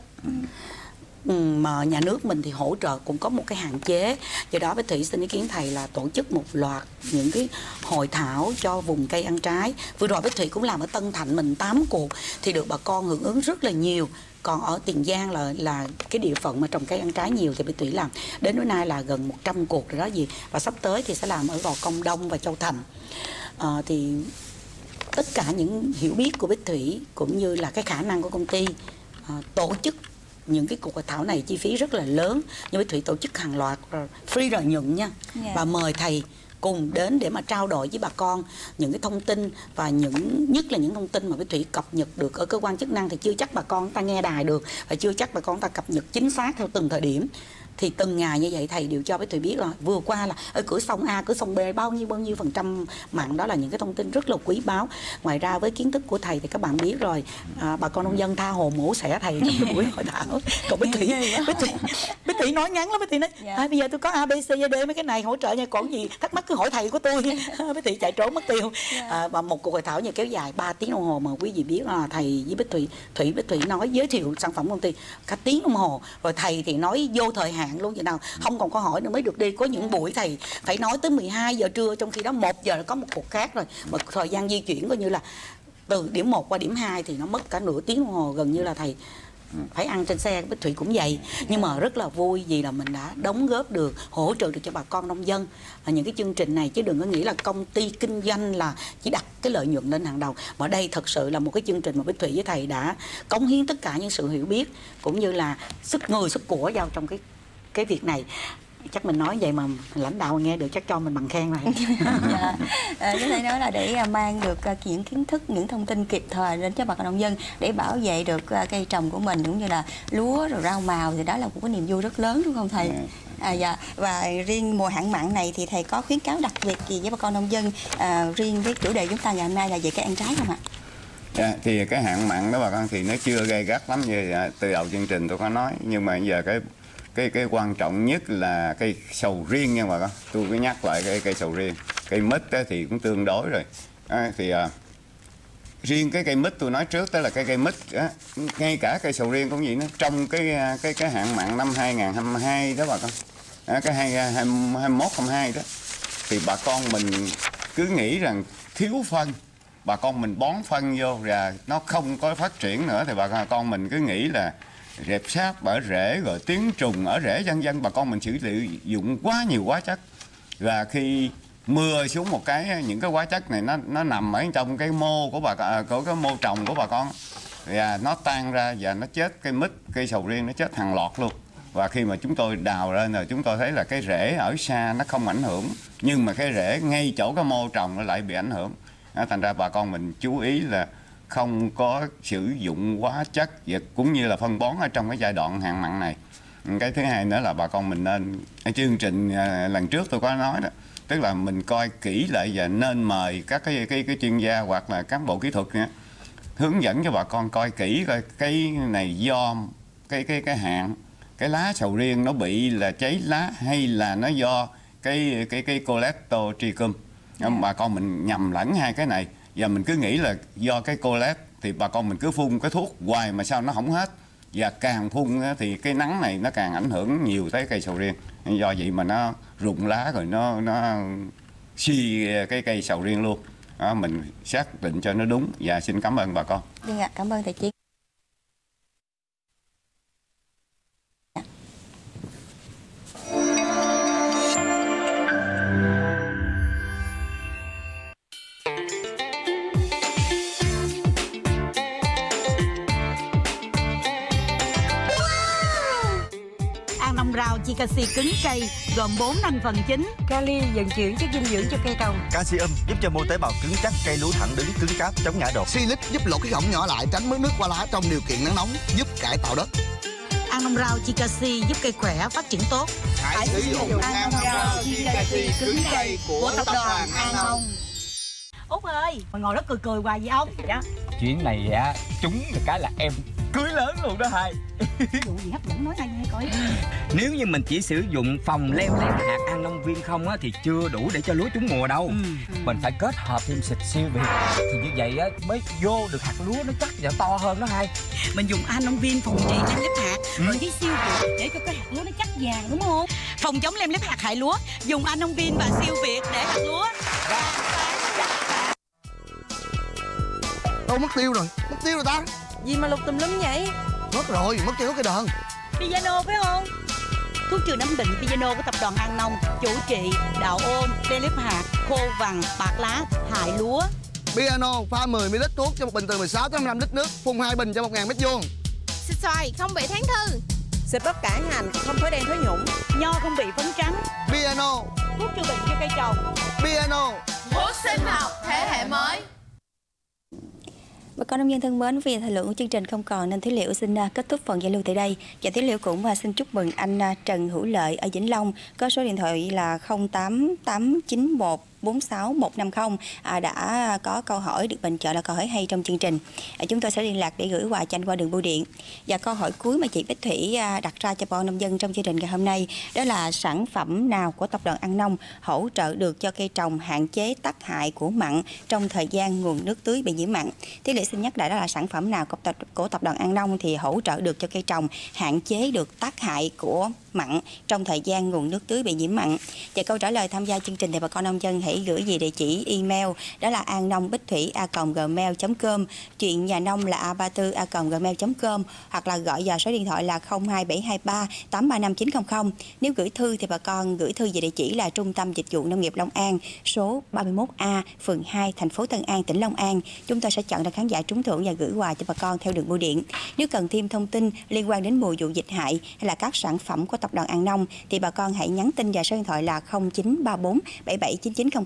mà nhà nước mình thì hỗ trợ cũng có một cái hạn chế. Do đó Bích Thủy xin ý kiến thầy là tổ chức một loạt những cái hội thảo cho vùng cây ăn trái. Vừa rồi Bích Thủy cũng làm ở Tân Thạnh mình 8 cuộc thì được bà con hưởng ứng rất là nhiều. Còn ở Tiền Giang là cái địa phận mà trồng cây ăn trái nhiều thì Bích Thủy làm đến tối nay là gần 100 cuộc rồi đó gì. Và sắp tới thì sẽ làm ở Gò Công Đông và Châu Thành. Thì tất cả những hiểu biết của Bích Thủy cũng như là cái khả năng của công ty tổ chức những cái cuộc hội thảo này chi phí rất là lớn, nhưng Bích Thủy tổ chức hàng loạt free rồi nhận nha, và mời thầy cùng đến để mà trao đổi với bà con những cái thông tin, và nhất là những thông tin mà Bích Thủy cập nhật được ở cơ quan chức năng thì chưa chắc bà con ta nghe đài được, và chưa chắc bà con ta cập nhật chính xác theo từng thời điểm. Thì từng ngày như vậy thầy đều cho Bích Thủy biết rồi, vừa qua là ở cửa sông A, cửa sông B bao nhiêu % mặn. Đó là những cái thông tin rất là quý báu. Ngoài ra với kiến thức của thầy thì các bạn biết rồi, bà con nông dân tha hồ mổ xẻ thầy trong cái buổi hội thảo. Còn Bích Thủy nói ngắn lắm. Bích Thủy nói bây giờ tôi có ABCD mấy cái này hỗ trợ nha, còn gì thắc mắc cứ hỏi thầy của tôi. Bích Thủy chạy trốn mất tiêu. Và một cuộc hội thảo như kéo dài 3 tiếng đồng hồ mà quý vị biết là thầy với Bích Thủy nói giới thiệu sản phẩm công ty cả tiếng đồng hồ, rồi thầy thì nói vô thời hạn luôn, vậy nào không còn câu hỏi nữa mới được đi. Có những buổi thầy phải nói tới 12 giờ trưa, trong khi đó 1 giờ có một cuộc khác rồi, mà thời gian di chuyển coi như là từ điểm 1 qua điểm 2 thì nó mất cả nửa tiếng đồng hồ, gần như là thầy phải ăn trên xe. Bích Thủy cũng vậy, nhưng mà rất là vui vì là mình đã đóng góp được, hỗ trợ được cho bà con nông dân và những cái chương trình này. Chứ đừng có nghĩ là công ty kinh doanh là chỉ đặt cái lợi nhuận lên hàng đầu, mà đây thật sự là một cái chương trình mà Bích Thủy với thầy đã cống hiến tất cả những sự hiểu biết cũng như là sức người sức của vào trong cái việc này. Chắc mình nói vậy mà lãnh đạo nghe được chắc cho mình bằng khen này. Có thể nói là để mang được những kiến thức, những thông tin kịp thời đến cho bà con nông dân để bảo vệ được cây trồng của mình, cũng như là lúa rồi rau màu, thì đó là một cái niềm vui rất lớn, đúng không thầy? Và riêng mùa hạn mặn này thì thầy có khuyến cáo đặc biệt gì với bà con nông dân riêng với chủ đề chúng ta ngày hôm nay là về cái ăn trái không ạ? Thì cái hạn mặn đó bà con thì nó chưa gay gắt lắm như từ đầu chương trình tôi có nói, nhưng mà giờ cái quan trọng nhất là cây sầu riêng nha bà con. Tôi cứ nhắc lại cây sầu riêng, cây mít thì cũng tương đối rồi. Riêng cái cây mít tôi nói trước, đó là cây mít ngay cả cây sầu riêng cũng vậy nữa. Trong cái hạn mặn năm 2022 đó bà con, cái 2021-22 đó, thì bà con mình cứ nghĩ rằng thiếu phân, bà con mình bón phân vô và nó không có phát triển nữa, thì bà con mình cứ nghĩ là rệp sáp ở rễ rồi tiếng trùng ở rễ vân vân, bà con mình sử dụng quá nhiều hóa chất. Và khi mưa xuống một cái, những cái hóa chất này nó nằm ở trong cái mô của cái mô trồng của bà con, và nó tan ra và nó chết cây mít, cây sầu riêng, nó chết hàng loạt luôn. Và khi mà chúng tôi đào lên rồi chúng tôi thấy là cái rễ ở xa nó không ảnh hưởng, nhưng mà cái rễ ngay chỗ cái mô trồng nó lại bị ảnh hưởng. Thành ra bà con mình chú ý là không có sử dụng hóa chất và cũng như là phân bón ở trong cái giai đoạn hạn mặn này. Cái thứ hai nữa là bà con mình nên, chương trình lần trước tôi có nói đó, tức là mình coi kỹ lại và nên mời các cái chuyên gia hoặc là cán bộ kỹ thuật nữa, hướng dẫn cho bà con coi kỹ coi cái này do cái hạn cái lá sầu riêng nó bị là cháy lá hay là nó do cái colectotrichum. Bà con mình nhầm lẫn hai cái này và mình cứ nghĩ là do cái colect thì bà con mình cứ phun cái thuốc hoài mà sao nó không hết, và càng phun thì cái nắng này nó càng ảnh hưởng nhiều tới cây sầu riêng, do vậy mà nó rụng lá rồi nó suy cái cây sầu riêng luôn. Đó, mình xác định cho nó đúng và xin cảm ơn bà con. Vâng ạ, cảm ơn thầy Chiến. Rau chi canxi cứng cây gồm 4 thành phần chính: kali vận chuyển chất dinh dưỡng cho cây trồng, canxi giúp cho mô tế bào cứng chắc cây lúa thẳng đứng cứng cáp chống ngã đổ, silic giúp lột cái hỏng nhỏ lại tránh mất nước qua lá trong điều kiện nắng nóng, giúp cải tạo đất. Ăn nông rau chi canxi giúp cây khỏe phát triển tốt. Hãy sử dụng ăn nông rau chi canxi cứng cây của Tập đoàn An Nông. Út ơi, mày ngồi đó cười hoài vậy ông? Dạ. Chuyến này á, trúng cái là em cưới lớn luôn đó hai. Vụ gì hấp dẫn nói anh nghe coi. Nếu như mình chỉ sử dụng phòng leo lét hạt An Nông Viên không á, thì chưa đủ để cho lúa trúng mùa đâu. Mình phải kết hợp thêm xịt siêu Việt thì như vậy á, mới vô được hạt lúa nó chắc và to hơn đó hai. Mình dùng An Nông Viên phòng trị lem lép hạt rồi cái siêu Việt để cho cái hạt lúa nó chắc vàng, đúng không? Phòng chống lem lép hạt hại lúa, dùng An Nông Viên và siêu Việt để hạt lúa. Đâu mất tiêu rồi ta. Gì mà lục tùm lum vậy? Mất rồi, mất tiêu cái đờn Piano phải không? Thuốc trừ nấm bệnh Piano của Tập đoàn An Nông, chủ trị đạo ôn, đen lép hạt, khô vằn, bạc lá, hại lúa. Piano pha 10 ml thuốc cho một bình từ 16 tới 25 lít nước, phun 2 bình cho 1.000 m2. Xịt xoài không bị tháng thư, xịt bắp cải hành không thối đen thối nhũng, nho không bị phấn trắng. Piano, thuốc trừ bệnh cho cây trồng. Piano, thuốc sinh học thế hệ mới. Bà con nông dân thân mến, vì thời lượng của chương trình không còn nên Thúy Liễu xin kết thúc phần giao lưu tại đây. Và Thúy Liễu cũng xin chúc mừng anh Trần Hữu Lợi ở Vĩnh Long có số điện thoại là 0889146150 đã có câu hỏi được bình chọn là câu hỏi hay trong chương trình. Chúng tôi sẽ liên lạc để gửi quà cho anh qua đường bưu điện. Và câu hỏi cuối mà chị Bích Thủy đặt ra cho bà con nông dân trong chương trình ngày hôm nay đó là sản phẩm nào của Tập đoàn An Nông hỗ trợ được cho cây trồng hạn chế tác hại của mặn trong thời gian nguồn nước tưới bị nhiễm mặn. Thế Lệ xin nhắc lại đó là sản phẩm nào của Tập đoàn An Nông thì hỗ trợ được cho cây trồng hạn chế được tác hại của mặn trong thời gian nguồn nước tưới bị nhiễm mặn. Và câu trả lời tham gia chương trình thì bà con nông dân hãy gửi về địa chỉ email đó là annongbíchthủy@gmail.com, chuyện nhà nông là a34@gmail.com hoặc là gọi vào số điện thoại là 02723 835 900. Nếu gửi thư thì bà con gửi thư về địa chỉ là Trung tâm Dịch vụ Nông nghiệp Long An, số 31A, phường 2, thành phố Tân An, tỉnh Long An. Chúng tôi sẽ chọn ra khán giả trúng thưởng và gửi quà cho bà con theo đường bưu điện. Nếu cần thêm thông tin liên quan đến mùa vụ dịch hại hay là các sản phẩm của Tập đoàn An Nông thì bà con hãy nhắn tin vào số điện thoại là 0934 779900.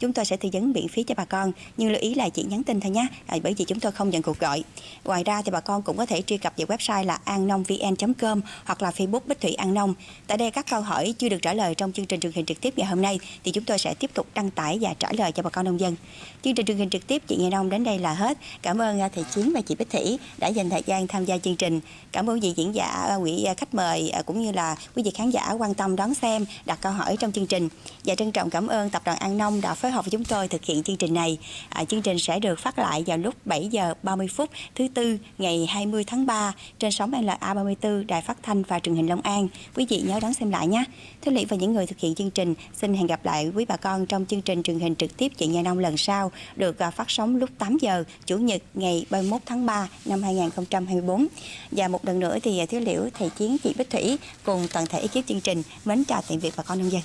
Chúng tôi sẽ tư vấn miễn phí cho bà con, nhưng lưu ý là chỉ nhắn tin thôi nhé, bởi vì chúng tôi không nhận cuộc gọi. Ngoài ra thì bà con cũng có thể truy cập vào website là annongvn.com hoặc là Facebook Bích Thủy An Nông. Tại đây các câu hỏi chưa được trả lời trong chương trình truyền hình trực tiếp ngày hôm nay thì chúng tôi sẽ tiếp tục đăng tải và trả lời cho bà con nông dân. Chương trình truyền hình trực tiếp Chuyện Nhà Nông đến đây là hết. Cảm ơn thầy Chiến và chị Bích Thủy đã dành thời gian tham gia chương trình. Cảm ơn vị diễn giả, quý khách mời cũng như là quý vị khán giả quan tâm đón xem, đặt câu hỏi trong chương trình. Và trân trọng cảm ơn Tập đoàn An Nông đã phối hợp với chúng tôi thực hiện chương trình này. Chương trình sẽ được phát lại vào lúc 7h30 thứ Tư ngày 20 tháng 3 trên sóng LA34 Đài Phát thanh và Truyền hình Long An. Quý vị nhớ đón xem lại nhé. Thúy Lị và những người thực hiện chương trình xin hẹn gặp lại quý bà con trong chương trình truyền hình trực tiếp Chuyện Nhà Nông lần sau, được phát sóng lúc 8h Chủ nhật ngày 31 tháng 3 năm 2024. Và một lần nữa thì Thúy Liễu, thầy Chiến, chị Bích Thủy cùng toàn thể ekip chương trình mến chào tạm biệt bà con nông dân.